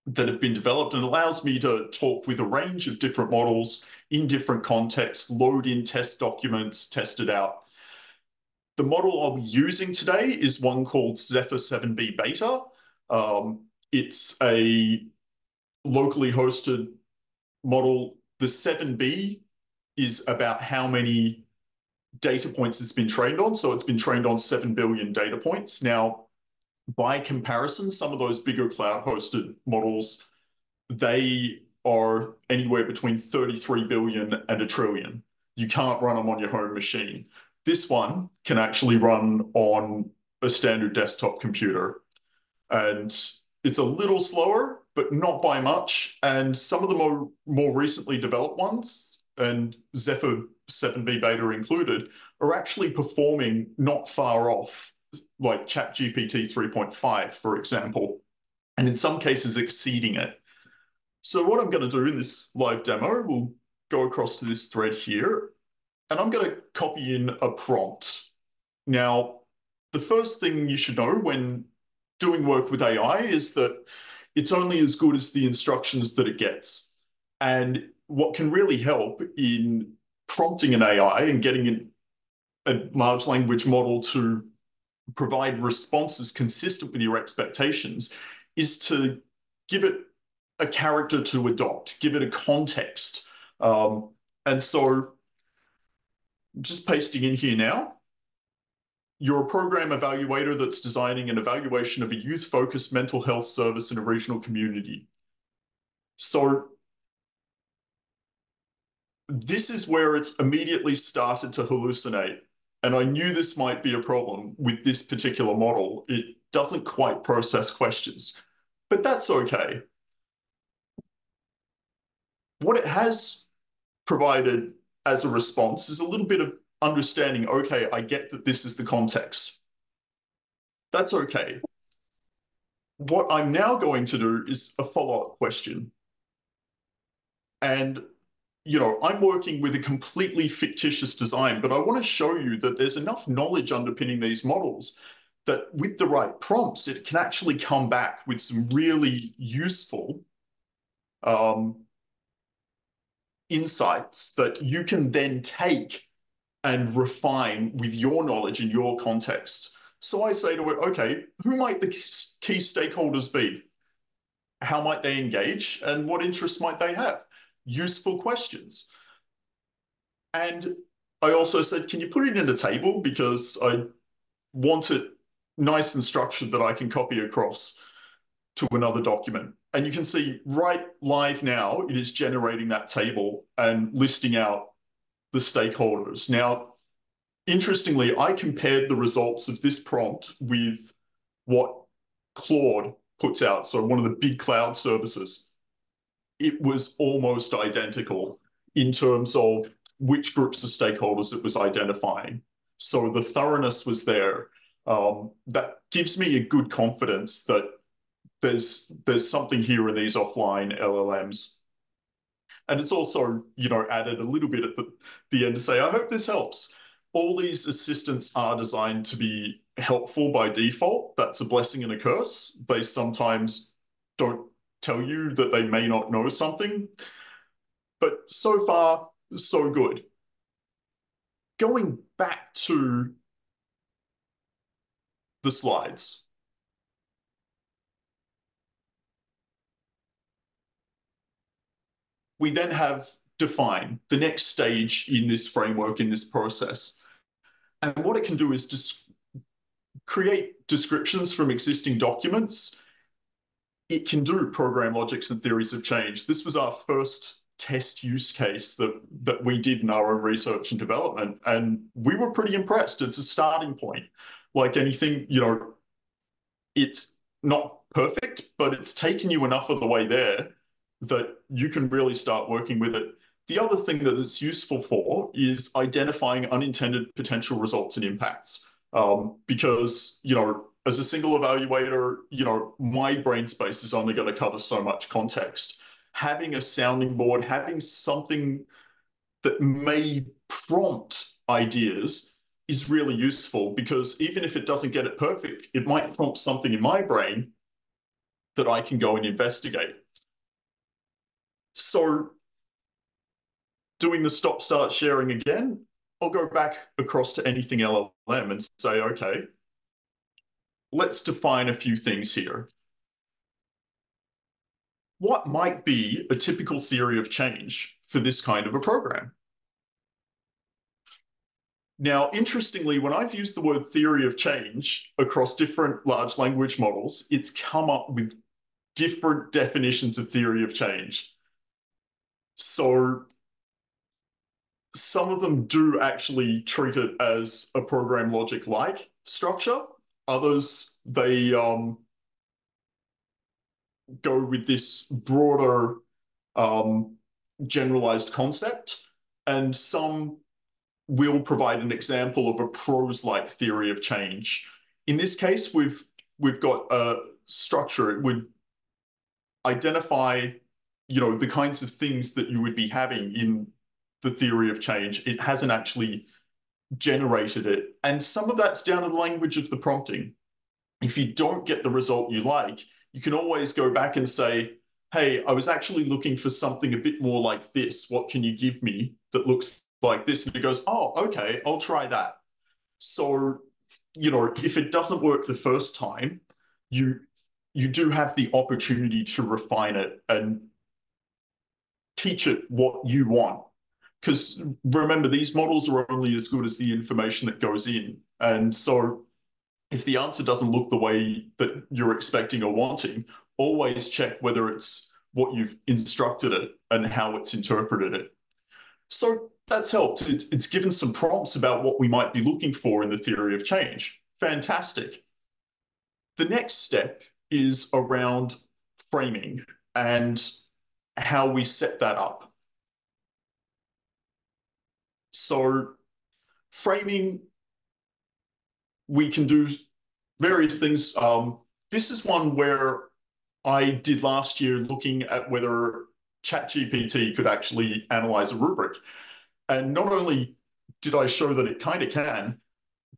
that have been developed, and allows me to talk with a range of different models in different contexts, load in test documents, test it out. The model I'll be using today is one called Zephyr 7B beta. It's a locally hosted model. The 7B is about how many data points it's been trained on. So it's been trained on 7 billion data points. Now, by comparison, some of those bigger cloud-hosted models, they are anywhere between 33 billion and a trillion. You can't run them on your home machine. This one can actually run on a standard desktop computer. And it's a little slower, but not by much. And some of the more recently developed ones, and Zephyr 7B beta included, are actually performing not far off, like ChatGPT 3.5, for example, and in some cases exceeding it. So what I'm going to do in this live demo, we'll go across to this thread here, and I'm going to copy in a prompt. Now, the first thing you should know when doing work with AI is that it's only as good as the instructions that it gets. And what can really help in prompting an AI and getting a large language model to provide responses consistent with your expectations is to give it a character to adopt, give it a context. And so just pasting in here now, you're a program evaluator that's designing an evaluation of a youth-focused mental health service in a regional community. So this is where it's immediately started to hallucinate. And I knew this might be a problem with this particular model. It doesn't quite process questions, but that's okay. What it has provided as a response is a little bit of understanding, okay, I get that this is the context. That's okay. What I'm now going to do is a follow-up question. And I'm working with a completely fictitious design, but I want to show you that there's enough knowledge underpinning these models that with the right prompts, it can actually come back with some really useful insights that you can then take and refine with your knowledge and your context. So I say to it, okay, who might the key stakeholders be? How might they engage? And what interests might they have? Useful questions. And I also said, can you put it in a table? Because I want it nice and structured that I can copy across to another document. And you can see right live now, it is generating that table and listing out the stakeholders. Now, interestingly, I compared the results of this prompt with what Claude puts out, so one of the big cloud services. It was almost identical in terms of which groups of stakeholders it was identifying. So the thoroughness was there. That gives me a good confidence that there's something here in these offline LLMs. And it's also, you know, added a little bit at the end to say, I hope this helps. All these assistants are designed to be helpful by default. That's a blessing and a curse. They sometimes don't tell you that they may not know something. But so far, so good. Going back to the slides. We then have define, the next stage in this framework, in this process. And what it can do is create descriptions from existing documents. It can do program logics and theories of change. This was our first test use case that we did in our own research and development, and we were pretty impressed. It's a starting point. Like anything, you know, it's not perfect, but it's taken you enough of the way there that you can really start working with it. The other thing that it's useful for is identifying unintended potential results and impacts. Because, you know, as a single evaluator, you know, my brain space is only going to cover so much context. Having a sounding board, having something that may prompt ideas is really useful, because even if it doesn't get it perfect, it might prompt something in my brain that I can go and investigate. So doing the stop, start sharing again, I'll go back across to Anything LLM and say, okay, let's define a few things here. What might be a typical theory of change for this kind of a program? Now, interestingly, when I've used the word theory of change across different large language models, it's come up with different definitions of theory of change. So some of them do actually treat it as a program logic-like structure. Others, they go with this broader generalized concept, and some will provide an example of a prose-like theory of change. In this case, we've got a structure. It would identify, you know, the kinds of things that you would be having in the theory of change. It hasn't actually generated it. And some of that's down to the language of the prompting. If you don't get the result you like, you can always go back and say, hey, I was actually looking for something a bit more like this. What can you give me that looks like this? And it goes, oh, okay, I'll try that. So, you know, if it doesn't work the first time, you do have the opportunity to refine it and teach it what you want. Because remember, these models are only as good as the information that goes in. And so if the answer doesn't look the way that you're expecting or wanting, always check whether it's what you've instructed it and how it's interpreted it. So that's helped. It's given some prompts about what we might be looking for in the theory of change. Fantastic. The next step is around framing and how we set that up. So framing, we can do various things. This is one where I did last year looking at whether ChatGPT could actually analyze a rubric. And not only did I show that it kind of can,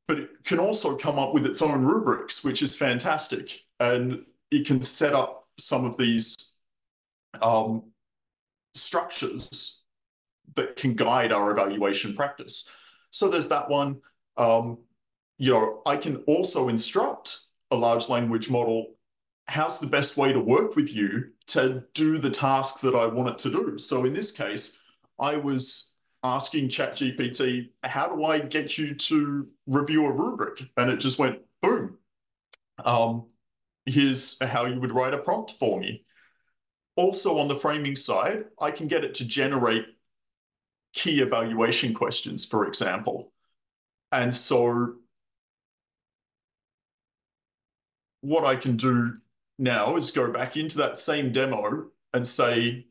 but it can also come up with its own rubrics, which is fantastic. And it can set up some of these structures that can guide our evaluation practice. So there's that one. you know, I can also instruct a large language model, how's the best way to work with you to do the task that I want it to do? So in this case, I was asking ChatGPT, how do I get you to review a rubric? And it just went, boom, here's how you would write a prompt for me. Also on the framing side, I can get it to generate key evaluation questions, for example. And so what I can do now is go back into that same demo and say,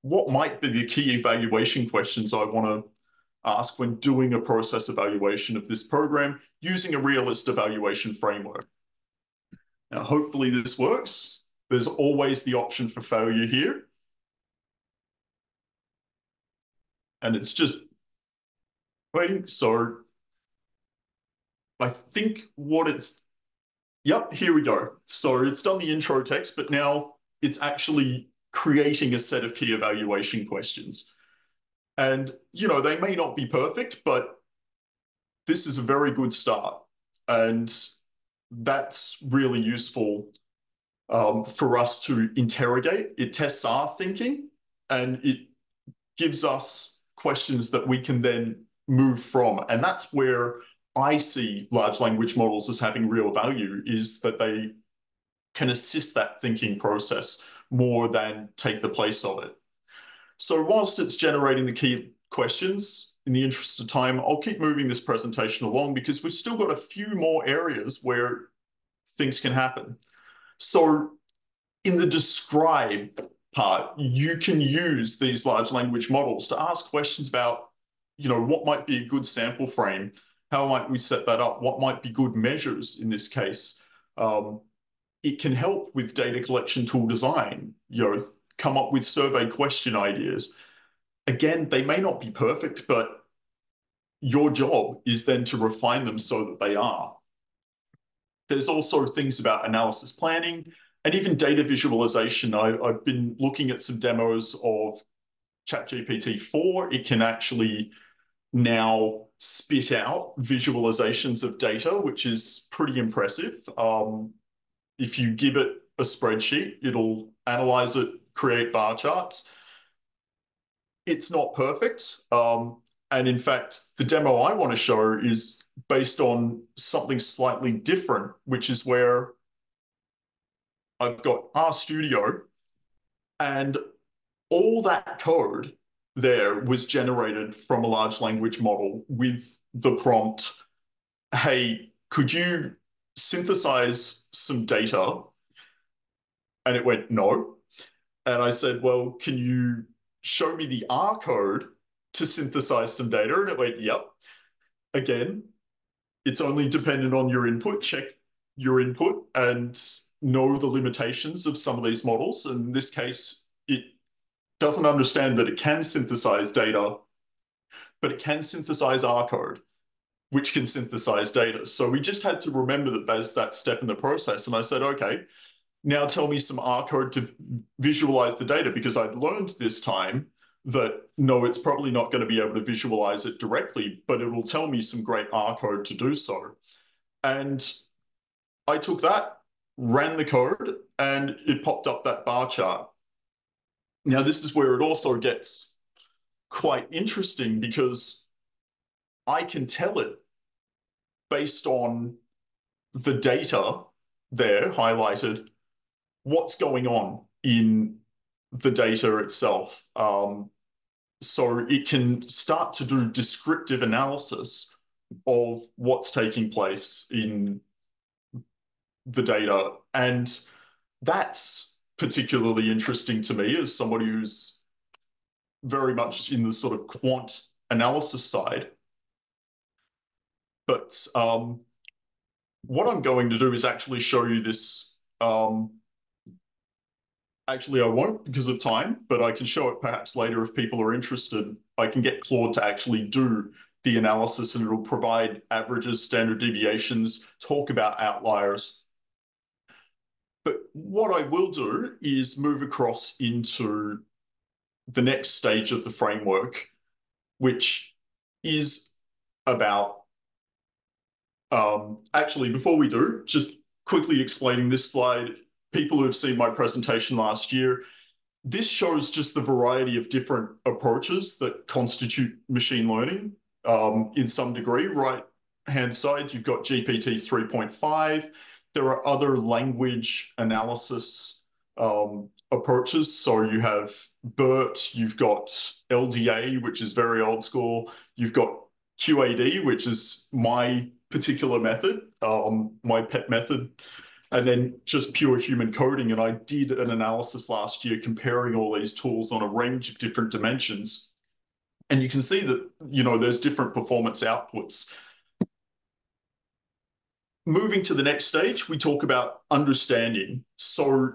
what might be the key evaluation questions I want to ask when doing a process evaluation of this program using a realist evaluation framework? Now, hopefully this works. There's always the option for failure here. And it's just waiting. So I think what it's, yep, here we go. So it's done the intro text, but now it's actually creating a set of key evaluation questions. And, you know, they may not be perfect, but this is a very good start. And that's really useful for us to interrogate. It tests our thinking and it gives us questions that we can then move from. And that's where I see large language models as having real value, is that they can assist that thinking process more than take the place of it. So whilst it's generating the key questions, in the interest of time, I'll keep moving this presentation along because we've still got a few more areas where things can happen. So in the describe part, you can use these large language models to ask questions about, you know, what might be a good sample frame? How might we set that up? What might be good measures in this case? It can help with data collection tool design, you know, come up with survey question ideas. Again, they may not be perfect, but your job is then to refine them so that they are. There's also things about analysis planning and even data visualization. I've been looking at some demos of ChatGPT 4. It can actually now spit out visualizations of data, which is pretty impressive. If you give it a spreadsheet, it'll analyze it, create bar charts. It's not perfect. And in fact, the demo I want to show is based on something slightly different, which is where I've got RStudio and all that code there was generated from a large language model with the prompt, hey, could you synthesize some data? And it went, no. And I said, well, can you show me the R code to synthesize some data? And it went, yep. Again, it's only dependent on your input. Check your input and know the limitations of some of these models. And in this case, it doesn't understand that it can synthesize data, but it can synthesize R code, which can synthesize data. So we just had to remember that there's that step in the process. And I said, okay, now tell me some R code to visualize the data, because I'd learned this time that, no, it's probably not going to be able to visualize it directly, but it will tell me some great R code to do so. And I took that, ran the code, and it popped up that bar chart. Now, this is where it also gets quite interesting, because I can tell it, based on the data there highlighted, what's going on in the data itself. So it can start to do descriptive analysis of what's taking place in the data. And that's particularly interesting to me as somebody who's very much in the sort of quant analysis side. But what I'm going to do is actually show you this. Actually, I won't because of time, but I can show it perhaps later if people are interested. I can get Claude to actually do the analysis and it'll provide averages, standard deviations, talk about outliers. But what I will do is move across into the next stage of the framework, which is about Actually, before we do, just quickly explaining this slide, people who have seen my presentation last year, this shows just the variety of different approaches that constitute machine learning in some degree. Right-hand side, you've got GPT 3.5. There are other language analysis approaches. So you have BERT, you've got LDA, which is very old school. You've got QAD, which is my particular method, my pet method, and then just pure human coding. And I did an analysis last year comparing all these tools on a range of different dimensions. And you can see that, you know, there's different performance outputs. Moving to the next stage, we talk about understanding. So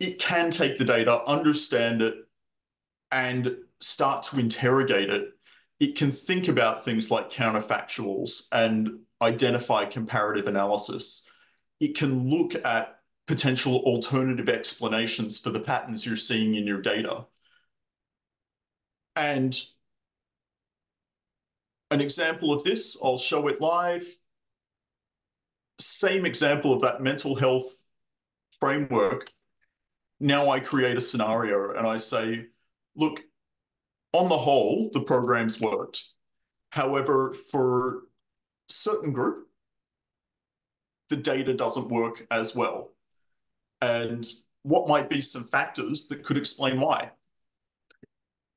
it can take the data, understand it, and start to interrogate it. It can think about things like counterfactuals and identify comparative analysis. It can look at potential alternative explanations for the patterns you're seeing in your data. And an example of this, I'll show it live. Same example of that mental health framework. Now I create a scenario and I say, look, on the whole, the program's worked. However, for a certain group, the data doesn't work as well. And what might be some factors that could explain why?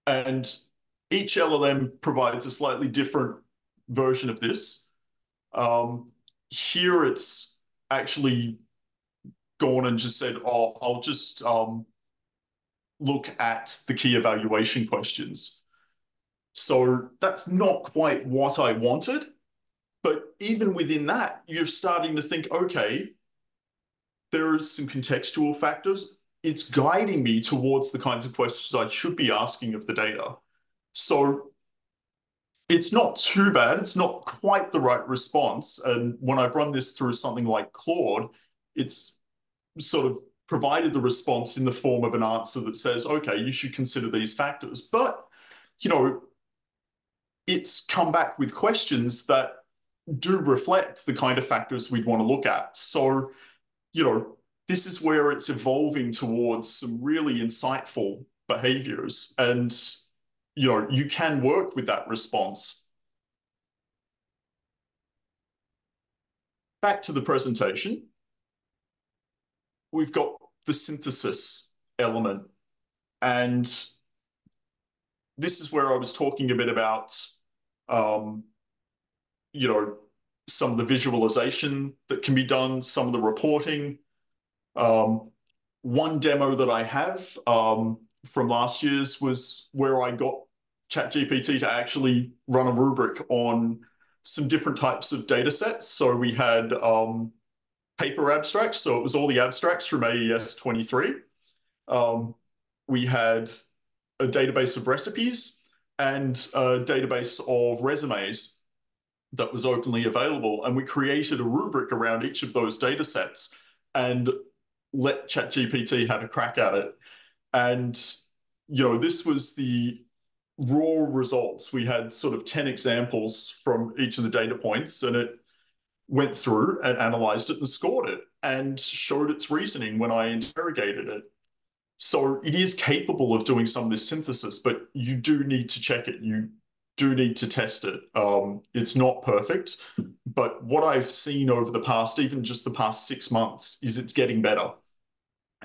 And each LLM provides a slightly different version of this. Here it's actually gone and just said, oh, I'll just look at the key evaluation questions. So that's not quite what I wanted. But even within that, you're starting to think, okay, there are some contextual factors. It's guiding me towards the kinds of questions I should be asking of the data. So it's not too bad. It's not quite the right response. And when I've run this through something like Claude, it's sort of provided the response in the form of an answer that says, okay, you should consider these factors. But, you know, it's come back with questions that do reflect the kind of factors we'd want to look at. So, you know, this is where it's evolving towards some really insightful behaviors. And, you know, you can work with that response. Back to the presentation. We've got the synthesis element. And this is where I was talking a bit about you know, some of the visualization that can be done, some of the reporting. One demo that I have from last year's was where I got ChatGPT to actually run a rubric on some different types of data sets. So we had paper abstracts. So it was all the abstracts from AES 23. We had a database of recipes and a database of resumes that was openly available. And we created a rubric around each of those data sets and let ChatGPT have a crack at it. And, you know, this was the raw results. We had sort of 10 examples from each of the data points, and it went through and analyzed it and scored it and showed its reasoning when I interrogated it. So it is capable of doing some of this synthesis, but you do need to check it. You do need to test it. It's not perfect, but what I've seen over the past, even just the past 6 months, is it's getting better.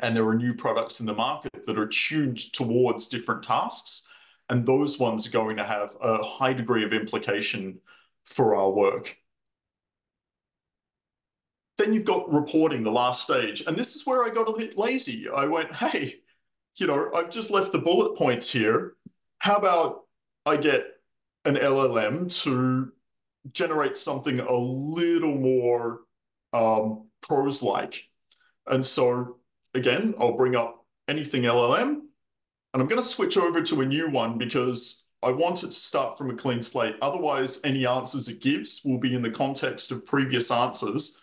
And there are new products in the market that are tuned towards different tasks, and those ones are going to have a high degree of implication for our work. Then you've got reporting, the last stage. And this is where I got a bit lazy. I went, hey, you know, I've just left the bullet points here. How about I get an LLM to generate something a little more prose-like. And so, again, I'll bring up Anything LLM, and I'm going to switch over to a new one because I want it to start from a clean slate. Otherwise, any answers it gives will be in the context of previous answers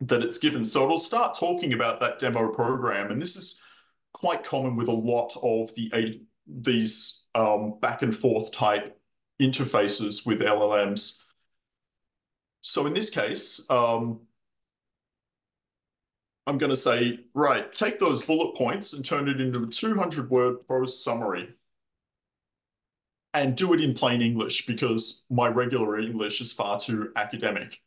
that it's given. So it'll start talking about that demo program, and this is quite common with a lot of these back-and-forth type interfaces with LLMs. So in this case, I'm going to say, right, take those bullet points and turn it into a 200-word prose summary and do it in plain English because my regular English is far too academic.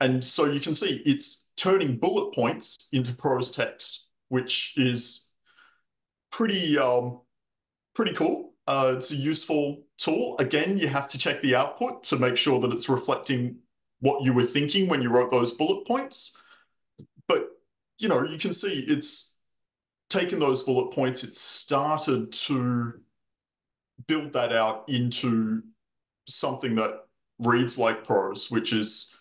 And so you can see it's turning bullet points into prose text, which is pretty, pretty cool. It's a useful tool. Again, you have to check the output to make sure that it's reflecting what you were thinking when you wrote those bullet points. But, you know, you can see it's taken those bullet points, it's started to build that out into something that reads like prose, which is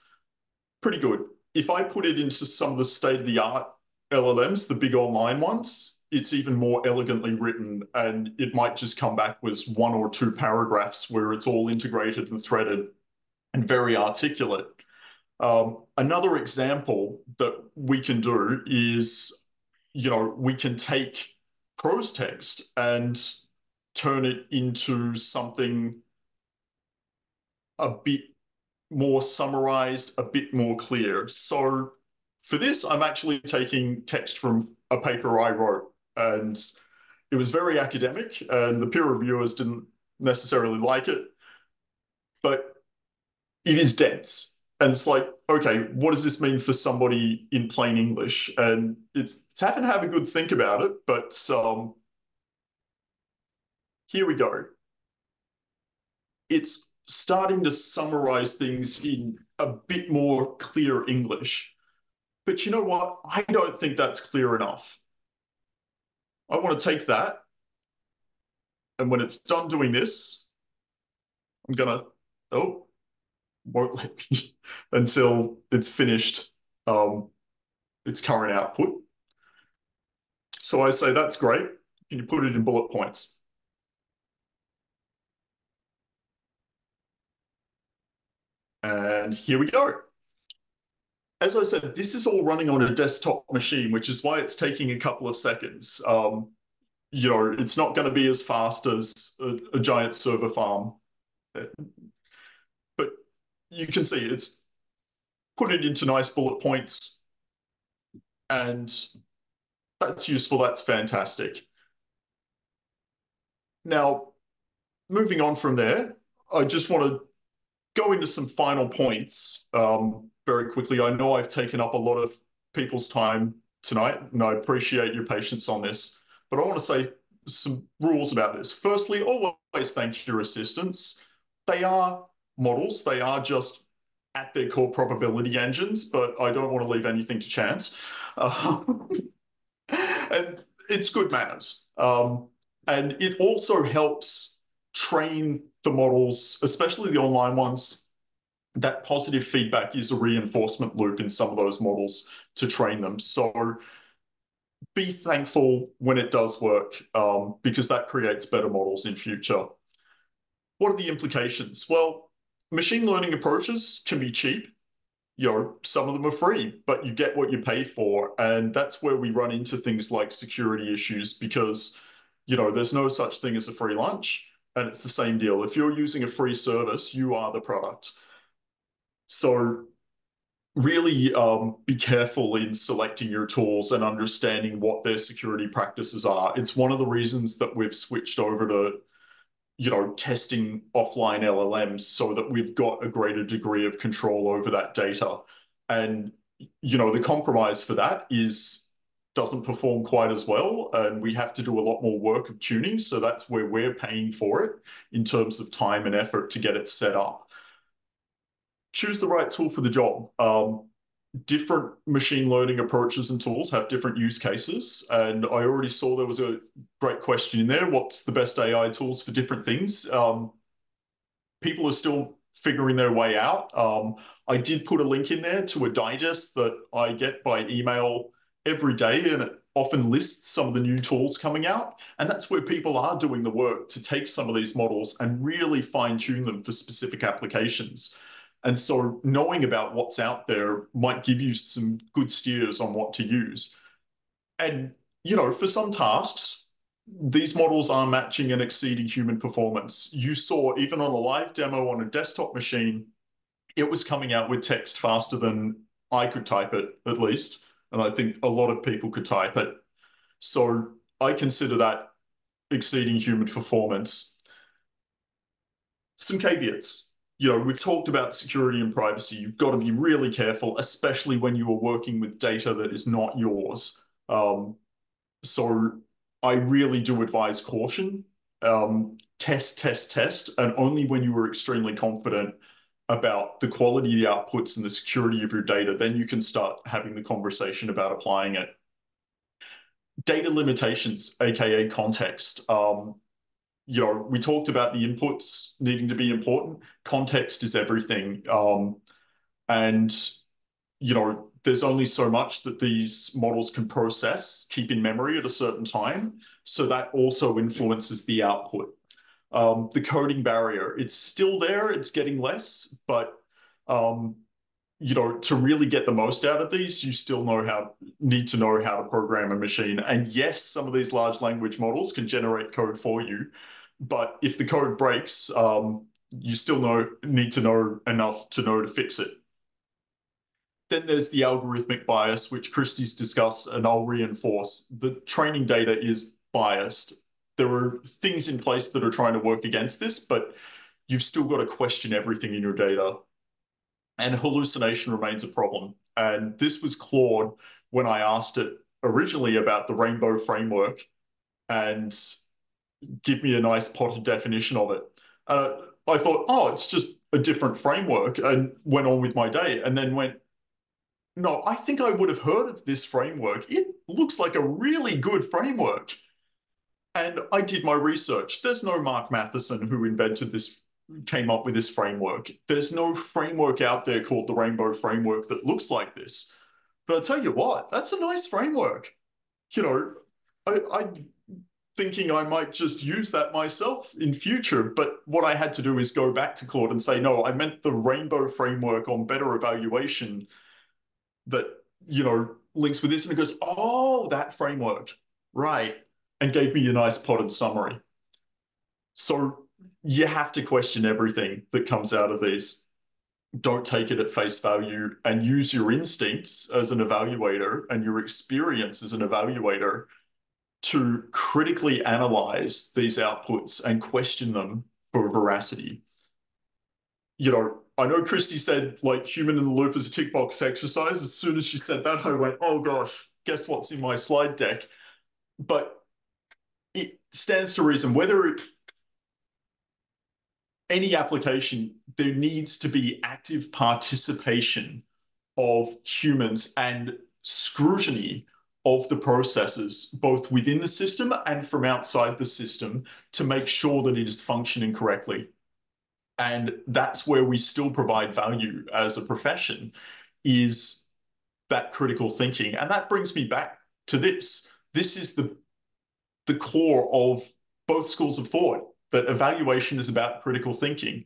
pretty good. If I put it into some of the state-of-the-art LLMs, the big online ones, it's even more elegantly written, and it might just come back with one or two paragraphs where it's all integrated and threaded and very articulate. Another example that we can do is, you know, we can take prose text and turn it into something a bit more summarized, a bit more clear. So for this, I'm actually taking text from a paper I wrote, and it was very academic, and the peer reviewers didn't necessarily like it, but it is dense. And it's like, okay, what does this mean for somebody in plain English? And it's having to have a good think about it, but here we go. It's starting to summarize things in a bit more clear English. But you know what? I don't think that's clear enough. I want to take that. And when it's done doing this, I'm going to, oh, won't let me until it's finished its current output. So I say, that's great. Can you put it in bullet points? And here we go. As I said, this is all running on a desktop machine, which is why it's taking a couple of seconds. You know, it's not going to be as fast as a giant server farm. But you can see it's put it into nice bullet points, and that's useful. That's fantastic. Now, moving on from there, I just want to go into some final points very quickly. I know I've taken up a lot of people's time tonight, and I appreciate your patience on this, but I want to say some rules about this. Firstly, always thank your assistants. They are models. They are just at their core probability engines, but I don't want to leave anything to chance. And it's good manners. And it also helps train the models, especially the online ones, that positive feedback is a reinforcement loop in some of those models to train them. So be thankful when it does work, because that creates better models in future. What are the implications? Well, machine learning approaches can be cheap. You know, some of them are free, but you get what you pay for. And that's where we run into things like security issues, because, you know, there's no such thing as a free lunch. And it's the same deal. If you're using a free service, you are the product. So really be careful in selecting your tools and understanding what their security practices are. It's one of the reasons that we've switched over to, you know, testing offline LLMs, so that we've got a greater degree of control over that data. And, you know, the compromise for that is doesn't perform quite as well, and we have to do a lot more work of tuning. So that's where we're paying for it in terms of time and effort to get it set up. Choose the right tool for the job. Different machine learning approaches and tools have different use cases. And I already saw there was a great question in there. What's the best AI tools for different things? People are still figuring their way out. I did put a link in there to a digest that I get by email every day, and it often lists some of the new tools coming out. And that's where people are doing the work to take some of these models and really fine-tune them for specific applications. And so knowing about what's out there might give you some good steers on what to use. And, you know, for some tasks, these models are matching and exceeding human performance. You saw even on a live demo on a desktop machine, it was coming out with text faster than I could type it, at least. And I think a lot of people could type it. So I consider that exceeding human performance. Some caveats. You know, we've talked about security and privacy. You've got to be really careful, especially when you are working with data that is not yours. So I really do advise caution. Test, test, test, and only when you are extremely confident about the quality of the outputs and the security of your data, then you can start having the conversation about applying it. Data limitations, aka context. You know, we talked about the inputs needing to be important. Context is everything. And, you know, there's only so much that these models can process, keep in memory at a certain time. So that also influences the output. The coding barrier, it's still there, it's getting less, but, you know, to really get the most out of these, you still need to know how to program a machine. And yes, some of these large language models can generate code for you, but if the code breaks, you still need to know enough to know to fix it. Then there's the algorithmic bias, which Kristy's discussed, and I'll reinforce. The training data is biased. There are things in place that are trying to work against this, but you've still got to question everything in your data. And hallucination remains a problem. And this was Claude when I asked it originally about the Rainbow Framework and give me a nice potted definition of it. I thought, oh, it's just a different framework, and went on with my day, and then went, no, I think I would have heard of this framework. It looks like a really good framework. And I did my research. There's no Mark Matheson who invented this, came up with this framework. There's no framework out there called the Rainbow Framework that looks like this. But I'll tell you what, that's a nice framework. You know, I'm thinking I might just use that myself in future. But what I had to do is go back to Claude and say, no, I meant the Rainbow Framework on Better Evaluation that, you know, links with this. And it goes, oh, that framework, right. And gave me a nice potted summary. So you have to question everything that comes out of these. Don't take it at face value, and use your instincts as an evaluator and your experience as an evaluator to critically analyze these outputs and question them for veracity. You know, I know Kristy said, like, human in the loop is a tick box exercise. As soon as she said that, I went, oh gosh, guess what's in my slide deck? But it stands to reason, whether any application, there needs to be active participation of humans and scrutiny of the processes, both within the system and from outside the system, to make sure that it is functioning correctly. And that's where we still provide value as a profession, is that critical thinking. And that brings me back to this. This is the core of both schools of thought, that evaluation is about critical thinking.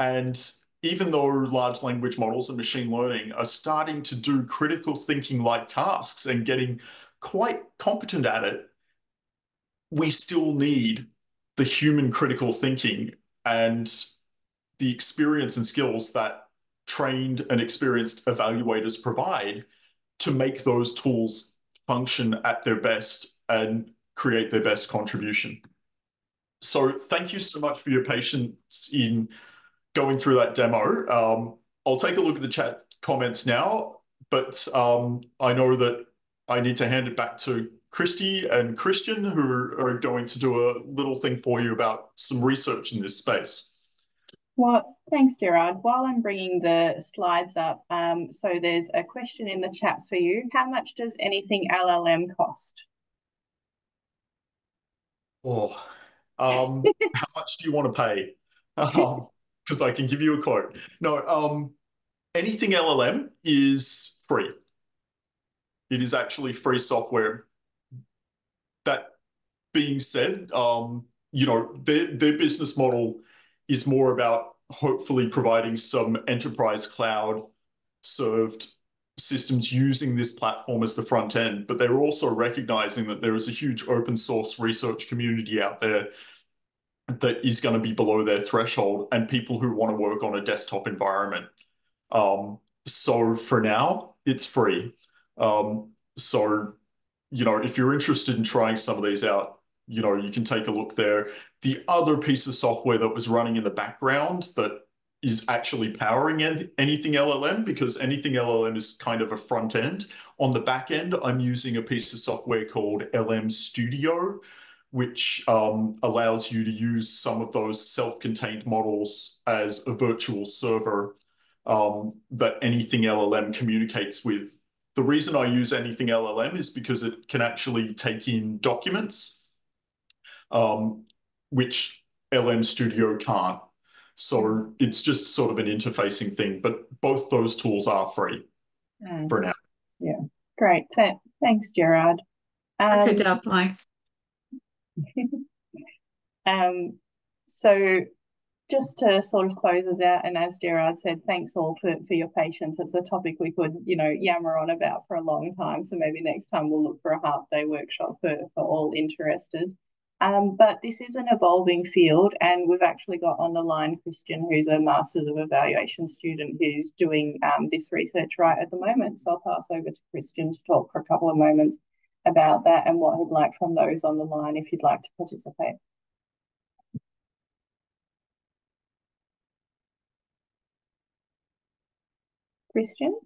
And even though large language models and machine learning are starting to do critical thinking-like tasks and getting quite competent at it, we still need the human critical thinking and the experience and skills that trained and experienced evaluators provide to make those tools function at their best and create their best contribution. So thank you so much for your patience in going through that demo. I'll take a look at the chat comments now, but I know that I need to hand it back to Kristy and Christian, who are going to do a little thing for you about some research in this space. Well, thanks, Gerard. While I'm bringing the slides up, so there's a question in the chat for you. How much does anything LLM cost? Oh, how much do you want to pay? Because I can give you a quote. No, anything LLM is free. It is actually free software. That being said, you know, their business model is more about hopefully providing some enterprise cloud served systems using this platform as the front end, but they're also recognizing that there is a huge open source research community out there that is going to be below their threshold, and people who want to work on a desktop environment. So for now, it's free. So, you know, if you're interested in trying some of these out, you know, you can take a look there. The other piece of software that was running in the background that is actually powering Anything LLM, because Anything LLM is kind of a front end. On the back end, I'm using a piece of software called LM Studio, which allows you to use some of those self-contained models as a virtual server that Anything LLM communicates with. The reason I use Anything LLM is because it can actually take in documents, which LM Studio can't. So it's just sort of an interfacing thing, but both those tools are free for now. Yeah, great. Thanks, Gerard. That's a good job, Mike. So just to sort of close us out, and as Gerard said, thanks all for your patience. It's a topic we could, you know, yammer on about for a long time. So maybe next time we'll look for a half-day workshop for all interested. But this is an evolving field, and we've actually got on the line Christian, who's a Masters of Evaluation student who's doing this research right at the moment. So I'll pass over to Christian to talk for a couple of moments about that and what he'd like from those on the line if you'd like to participate. Christian?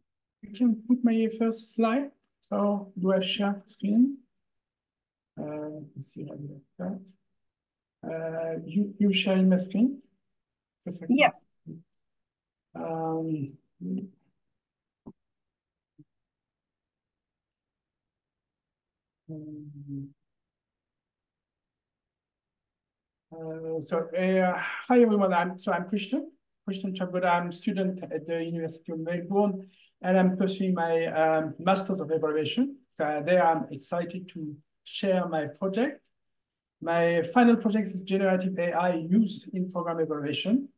I can put my first slide. So do I share screen? Let's see how you do that. You share my screen? Yeah. Hi everyone. I'm Christian Chagura. I'm a student at the University of Melbourne, and I'm pursuing my Masters of Evaluation. There, I'm excited to share my project. My final project is generative AI used in program evaluation.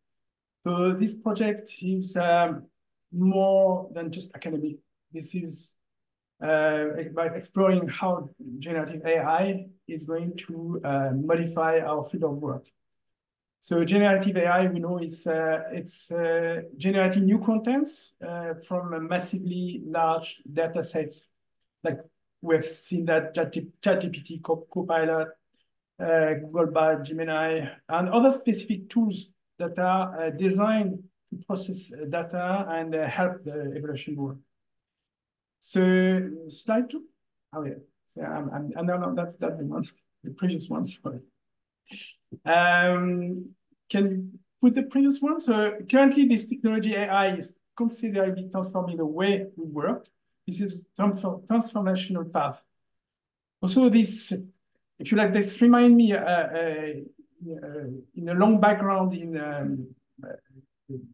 So this project is more than just academic. This is about exploring how generative AI is going to modify our field of work. So generative AI, we know it's generating new contents from massively large data sets. Like we have seen that ChatGPT, Copilot, Google Bard, Gemini, and other specific tools that are designed to process data and help the evaluation work. So slide two. Oh yeah. So no, that's the one, the previous one. Sorry. Can you put the previous one? So currently, this technology AI is considerably transforming the way we work. This is a transformational path. Also, this, if you like, this remind me in a long background in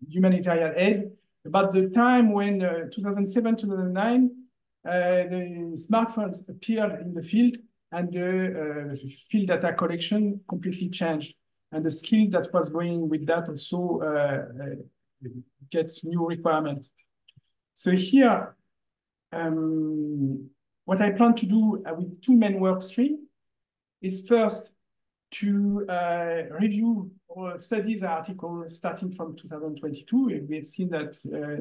humanitarian aid about the time when 2007, 2009, the smartphones appeared in the field, and the field data collection completely changed. And the skill that was going with that also gets new requirements. So here, what I plan to do with two main work streams is first to review studies and articles starting from 2022. We have seen that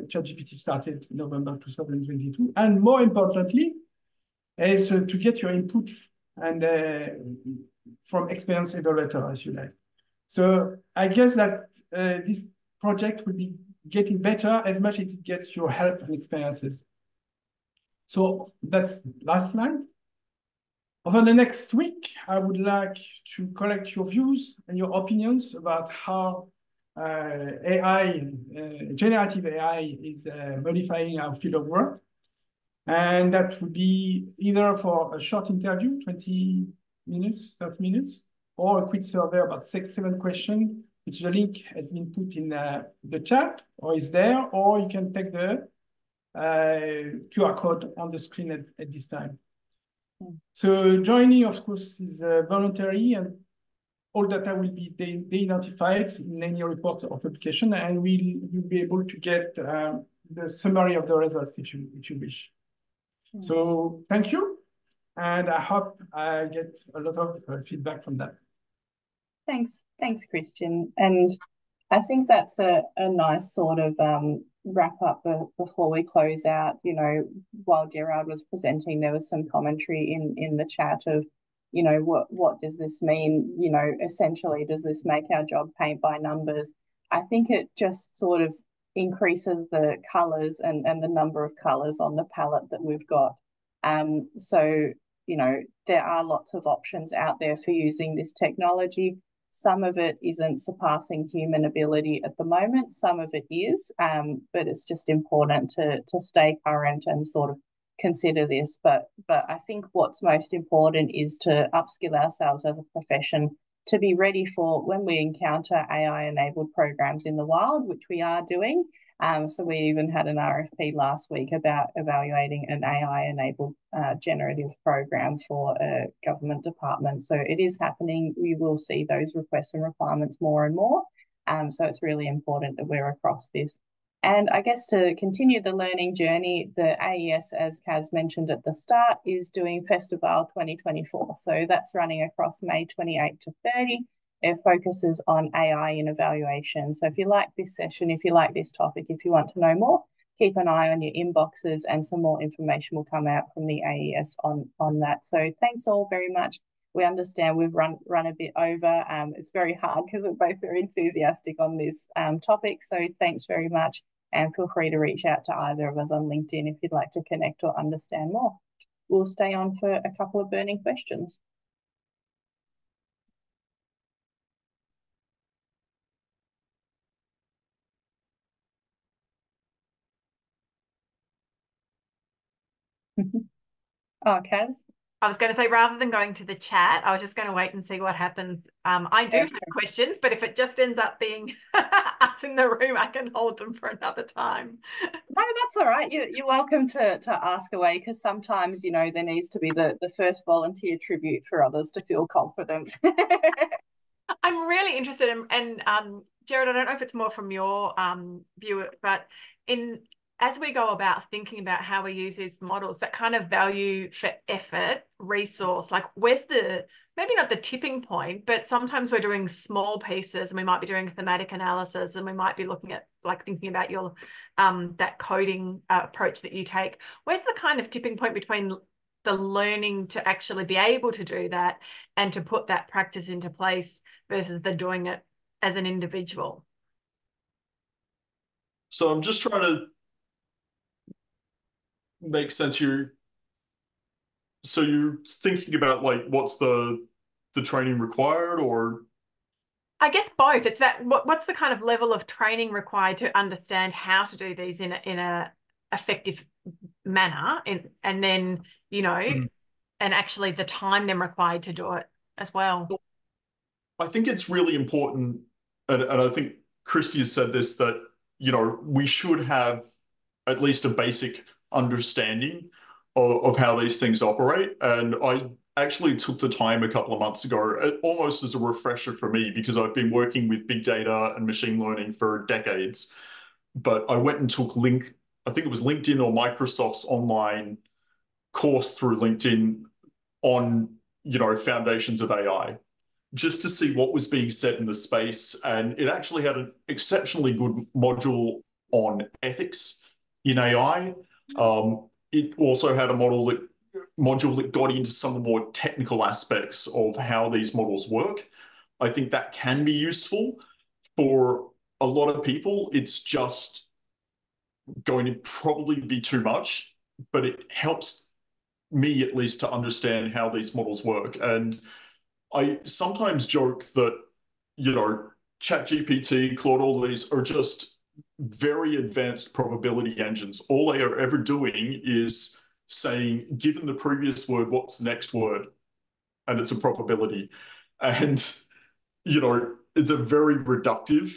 ChatGPT started November 2022. And more importantly, is to get your input and from experienced evaluator, as you like. So I guess that this project will be getting better as much as it gets your help and experiences. So that's last slide. Over the next week, I would like to collect your views and your opinions about how generative AI is modifying our field of work. And that would be either for a short interview, 20 minutes, 30 minutes, or a quick survey about 6-7 questions, which the link has been put in the chat or is there, or you can take the QR code on the screen at this time. So joining, of course, is voluntary, and all data will be de-identified in any report or publication, and you'll be able to get the summary of the results if you wish. Mm-hmm. So thank you, and I hope I get a lot of feedback from that. Thanks, Christian, and I think that's a nice sort of wrap up before we close out. You know, while Gerard was presenting, there was some commentary in the chat of, you know, what does this mean? You know, essentially, does this make our job paint by numbers? I think it just sort of increases the colours and the number of colours on the palette that we've got. So, you know, there are lots of options out there for using this technology. Some of it isn't surpassing human ability at the moment, some of it is, but it's just important to stay current and sort of consider this. But I think what's most important is to upskill ourselves as a profession to be ready for when we encounter AI-enabled programs in the wild, which we are doing. So we even had an RFP last week about evaluating an AI-enabled generative program for a government department. So it is happening. We will see those requests and requirements more and more. So it's really important that we're across this. And I guess to continue the learning journey, the AES, as Kaz mentioned at the start, is doing Festival 2024. So that's running across May 28 to 30. It focuses on AI in evaluation. So if you like this session, if you like this topic, if you want to know more, keep an eye on your inboxes and some more information will come out from the AES on that. So thanks all very much. We understand we've run a bit over. It's very hard because we're both very enthusiastic on this topic. So thanks very much, and feel free to reach out to either of us on LinkedIn if you'd like to connect or understand more. We'll stay on for a couple of burning questions. Oh, Kaz? I was going to say, rather than going to the chat, I was just going to wait and see what happens. I do have questions, but if it just ends up being us in the room, I can hold them for another time. No, that's all right. You're welcome to ask away, because sometimes, you know, there needs to be the first volunteer tribute for others to feel confident. I'm really interested in, and Gerard, I don't know if it's more from your view, but in... as we go about thinking about how we use these models, that kind of value for effort, resource, like where's the, maybe not the tipping point, but sometimes we're doing small pieces and we might be doing thematic analysis and we might be looking at like thinking about your, that coding approach that you take. Where's the kind of tipping point between the learning to actually be able to do that and to put that practice into place versus the doing it as an individual? So I'm just trying to make sense here. So you're thinking about like what's the training required, or I guess both. It's that what's the kind of level of training required to understand how to do these in a effective manner, and then, you know, and actually the time then required to do it as well. I think it's really important, and I think Kristy has said this, that, you know, we should have at least a basic understanding of how these things operate. And I actually took the time a couple of months ago, almost as a refresher for me, because I've been working with big data and machine learning for decades. But I went and took I think it was LinkedIn or Microsoft's online course through LinkedIn on, you know, foundations of AI, just to see what was being said in the space. And it actually had an exceptionally good module on ethics in AI. It also had a module that got into some of the more technical aspects of how these models work. I think that can be useful for a lot of people. It's just going to probably be too much, but it helps me at least to understand how these models work. And I sometimes joke that, you know, ChatGPT, Claude, all these are just very advanced probability engines. All they are ever doing is saying, given the previous word, what's the next word? And it's a probability. And, you know, it's a very reductive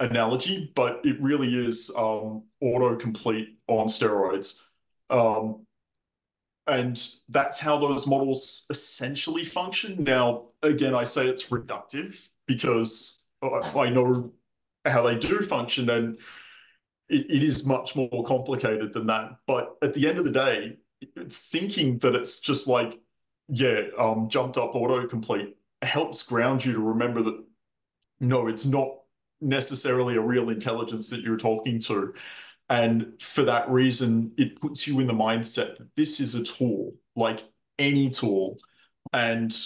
analogy, but it really is autocomplete on steroids. And that's how those models essentially function. Now, again, I say it's reductive because I know how they do function, and it is much more complicated than that. But at the end of the day, thinking that it's just like, yeah, jumped up autocomplete helps ground you to remember that, no, it's not necessarily a real intelligence that you're talking to. And for that reason, it puts you in the mindset that this is a tool, like any tool. And,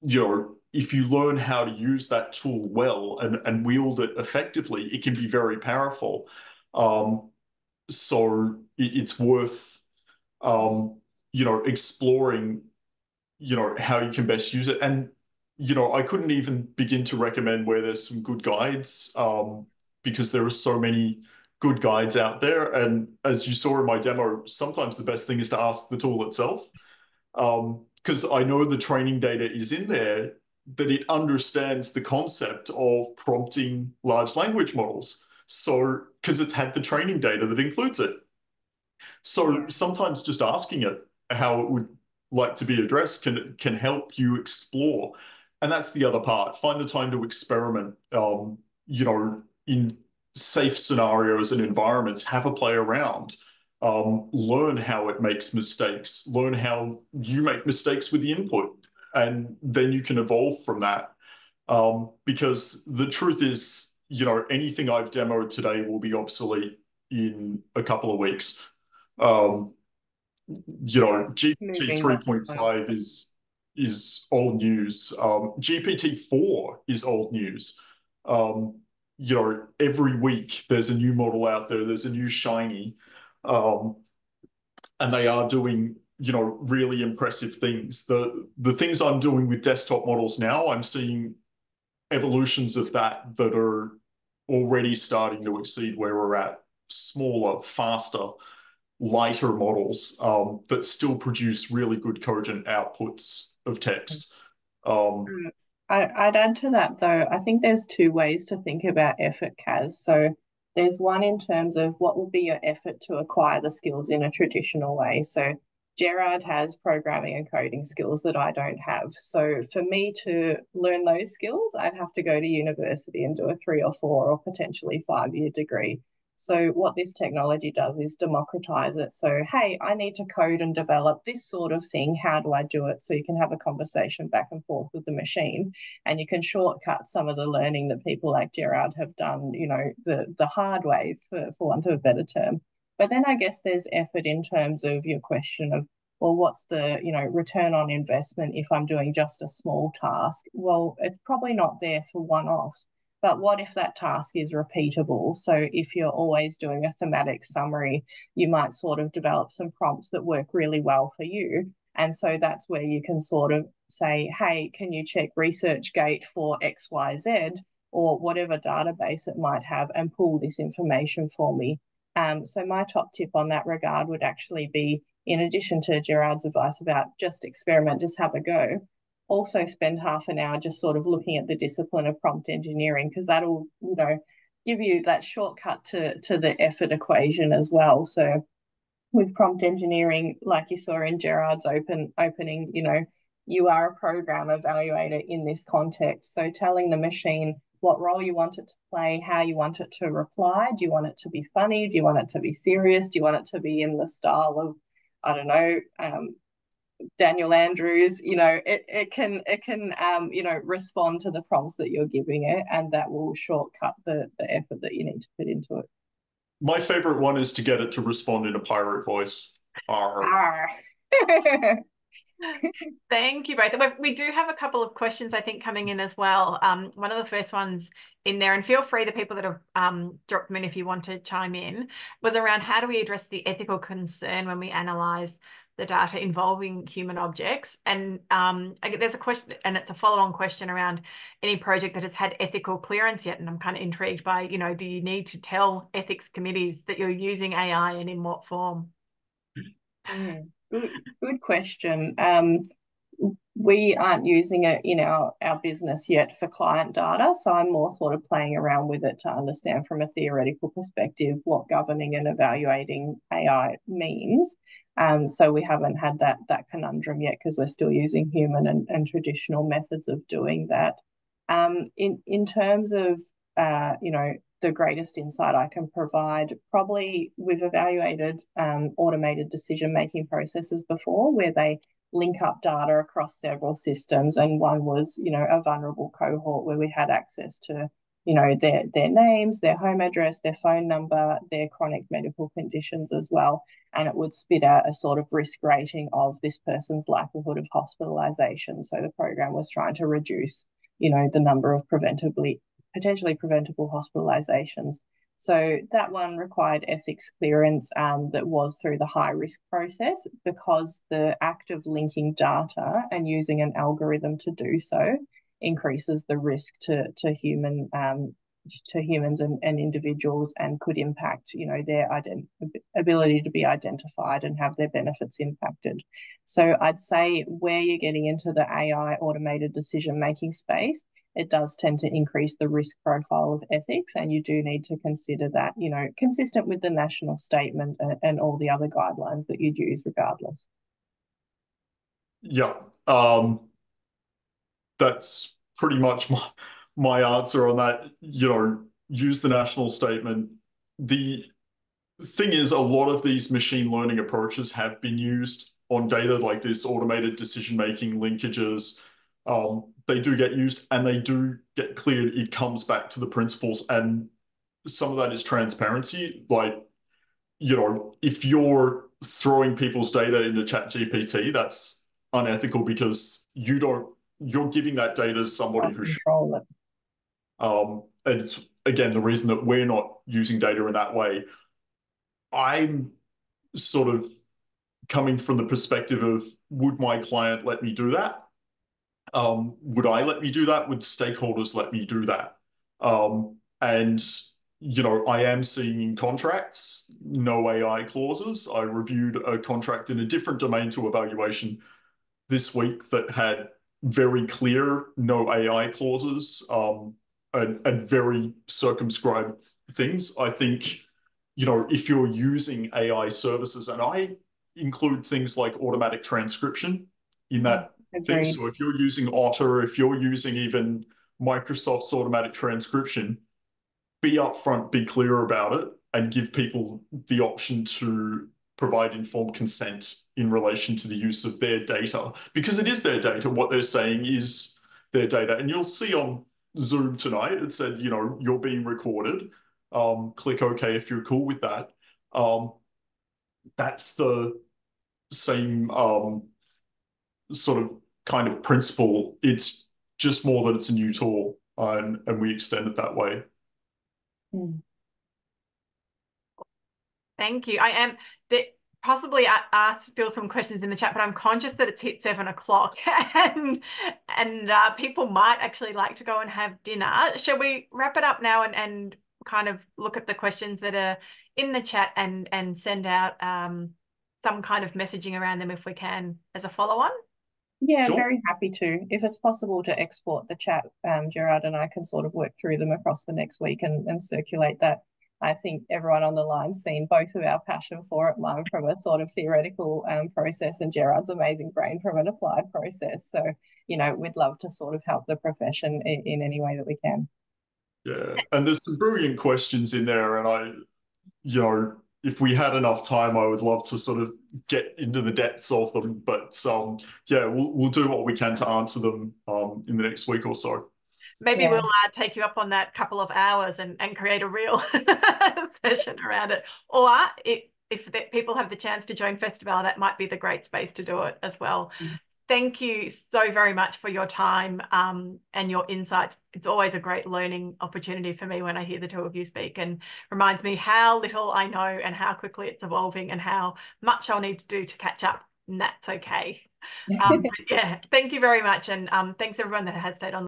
you know, if you learn how to use that tool well and wield it effectively, it can be very powerful. So it's worth, you know, exploring, you know, how you can best use it. And, you know, I couldn't even begin to recommend where there's some good guides, because there are so many good guides out there. And as you saw in my demo, sometimes the best thing is to ask the tool itself. Because I know the training data is in there, that it understands the concept of prompting large language models. So, because it's had the training data that includes it. So sometimes just asking it how it would like to be addressed can help you explore. And that's the other part. Find the time to experiment, you know, in safe scenarios and environments, have a play around. Learn how it makes mistakes, learn how you make mistakes with the input, and then you can evolve from that. Because the truth is, you know, anything I've demoed today will be obsolete in a couple of weeks. You know, GPT 3.5 is old news. GPT 4 is old news. You know, every week there's a new model out there, there's a new shiny. And they are doing, you know, really impressive things. The things I'm doing with desktop models now, I'm seeing evolutions of that that are already starting to exceed where we're at. Smaller, faster, lighter models that still produce really good cogent outputs of text. I'd add to that, though, I think there's two ways to think about effort, Kaz. So there's one in terms of what would be your effort to acquire the skills in a traditional way. So Gerard has programming and coding skills that I don't have. So for me to learn those skills, I'd have to go to university and do a 3 or 4 or potentially 5-year degree. So what this technology does is democratize it. So, hey, I need to code and develop this sort of thing. How do I do it? So you can have a conversation back and forth with the machine, and you can shortcut some of the learning that people like Gerard have done, you know, the hard ways, for want of a better term. But then I guess there's effort in terms of your question of, well, what's the, you know, return on investment if I'm doing just a small task? Well, it's probably not there for one-offs. But what if that task is repeatable? So if you're always doing a thematic summary, you might sort of develop some prompts that work really well for you. And so that's where you can sort of say, hey, can you check ResearchGate for XYZ or whatever database it might have and pull this information for me? So my top tip on that regard would actually be, in addition to Gerard's advice about just experiment, just have a go, also spend half an hour just sort of looking at the discipline of prompt engineering, because that'll, you know, give you that shortcut to the effort equation as well. So with prompt engineering, like you saw in Gerard's opening, you know, you are a program evaluator in this context. So telling the machine what role you want it to play, how you want it to reply. Do you want it to be funny? Do you want it to be serious? Do you want it to be in the style of, I don't know, Daniel Andrews? You know, it can you know, respond to the prompts that you're giving it, and that will shortcut the effort that you need to put into it. My favorite one is to get it to respond in a pirate voice. Arr. Thank you both. We do have a couple of questions, I think, coming in as well. One of the first ones in there, and feel free, the people that have dropped them in if you want to chime in, was around how do we address the ethical concern when we analyze the data involving human objects. And there's a question, and it's a follow-on question around any project that has had ethical clearance yet. And I'm kind of intrigued by, you know, do you need to tell ethics committees that you're using AI and in what form? Good question. We aren't using it in our business yet for client data. So I'm more sort of playing around with it to understand from a theoretical perspective what governing and evaluating AI means. So we haven't had that conundrum yet, because we're still using human and traditional methods of doing that. In terms of, you know, the greatest insight I can provide, probably we've evaluated automated decision-making processes before, where they link up data across several systems. And one was, you know, a vulnerable cohort where we had access to you know, their names, their home address, their phone number, their chronic medical conditions as well. And it would spit out a sort of risk rating of this person's likelihood of hospitalisation. So the program was trying to reduce, you know, the number of potentially preventable hospitalisations. So that one required ethics clearance that was through the high risk process, because the act of linking data and using an algorithm to do so increases the risk to humans and individuals, and could impact, you know, their ability to be identified and have their benefits impacted. So I'd say where you're getting into the AI automated decision-making space, it does tend to increase the risk profile of ethics, and you do need to consider that, you know, consistent with the national statement and all the other guidelines that you'd use regardless. Yeah, that's pretty much my answer on that. You know, use the national statement. The thing is, a lot of these machine learning approaches have been used on data like this, automated decision-making linkages. They do get used and they do get cleared. It comes back to the principles, and some of that is transparency. Like, you know, if you're throwing people's data into ChatGPT, that's unethical, because you're giving that data to somebody who should control it. And it's, again, the reason that we're not using data in that way. I'm sort of coming from the perspective of, would my client let me do that? Would I let me do that? Would stakeholders let me do that? And, you know, I am seeing in contracts, no AI clauses. I reviewed a contract in a different domain to evaluation this week that had very clear no AI clauses and very circumscribed things. I think, you know, if you're using AI services, and I include things like automatic transcription in that thing. So if you're using Otter, if you're using even Microsoft's automatic transcription, be upfront, be clear about it, and give people the option to provide informed consent in relation to the use of their data, because it is their data. What they're saying is their data. And you'll see on Zoom tonight, it said, you know, you're being recorded. Click OK if you're cool with that. That's the same sort of kind of principle. It's just more that it's a new tool, and we extend it that way. Thank you. I am possibly asked still some questions in the chat, but I'm conscious that it's hit 7 o'clock and people might actually like to go and have dinner. Shall we wrap it up now and kind of look at the questions that are in the chat and send out some kind of messaging around them if we can as a follow-on? Yeah, sure. Very happy to. If it's possible to export the chat, Gerard and I can sort of work through them across the next week and circulate that. I think everyone on the line's seen both of our passion for it, mine from a sort of theoretical process, and Gerard's amazing brain from an applied process. So, you know, we'd love to sort of help the profession in any way that we can. Yeah, and there's some brilliant questions in there. And I, you know, if we had enough time, I would love to sort of get into the depths of them. But yeah, we'll do what we can to answer them in the next week or so. Maybe we'll take you up on that couple of hours and create a real session around it. Or if people have the chance to join Festival, that might be the great space to do it as well. Thank you so very much for your time and your insights. It's always a great learning opportunity for me when I hear the two of you speak, and reminds me how little I know and how quickly it's evolving and how much I'll need to do to catch up, and that's okay. Yeah, thank you very much, and thanks everyone that has stayed on.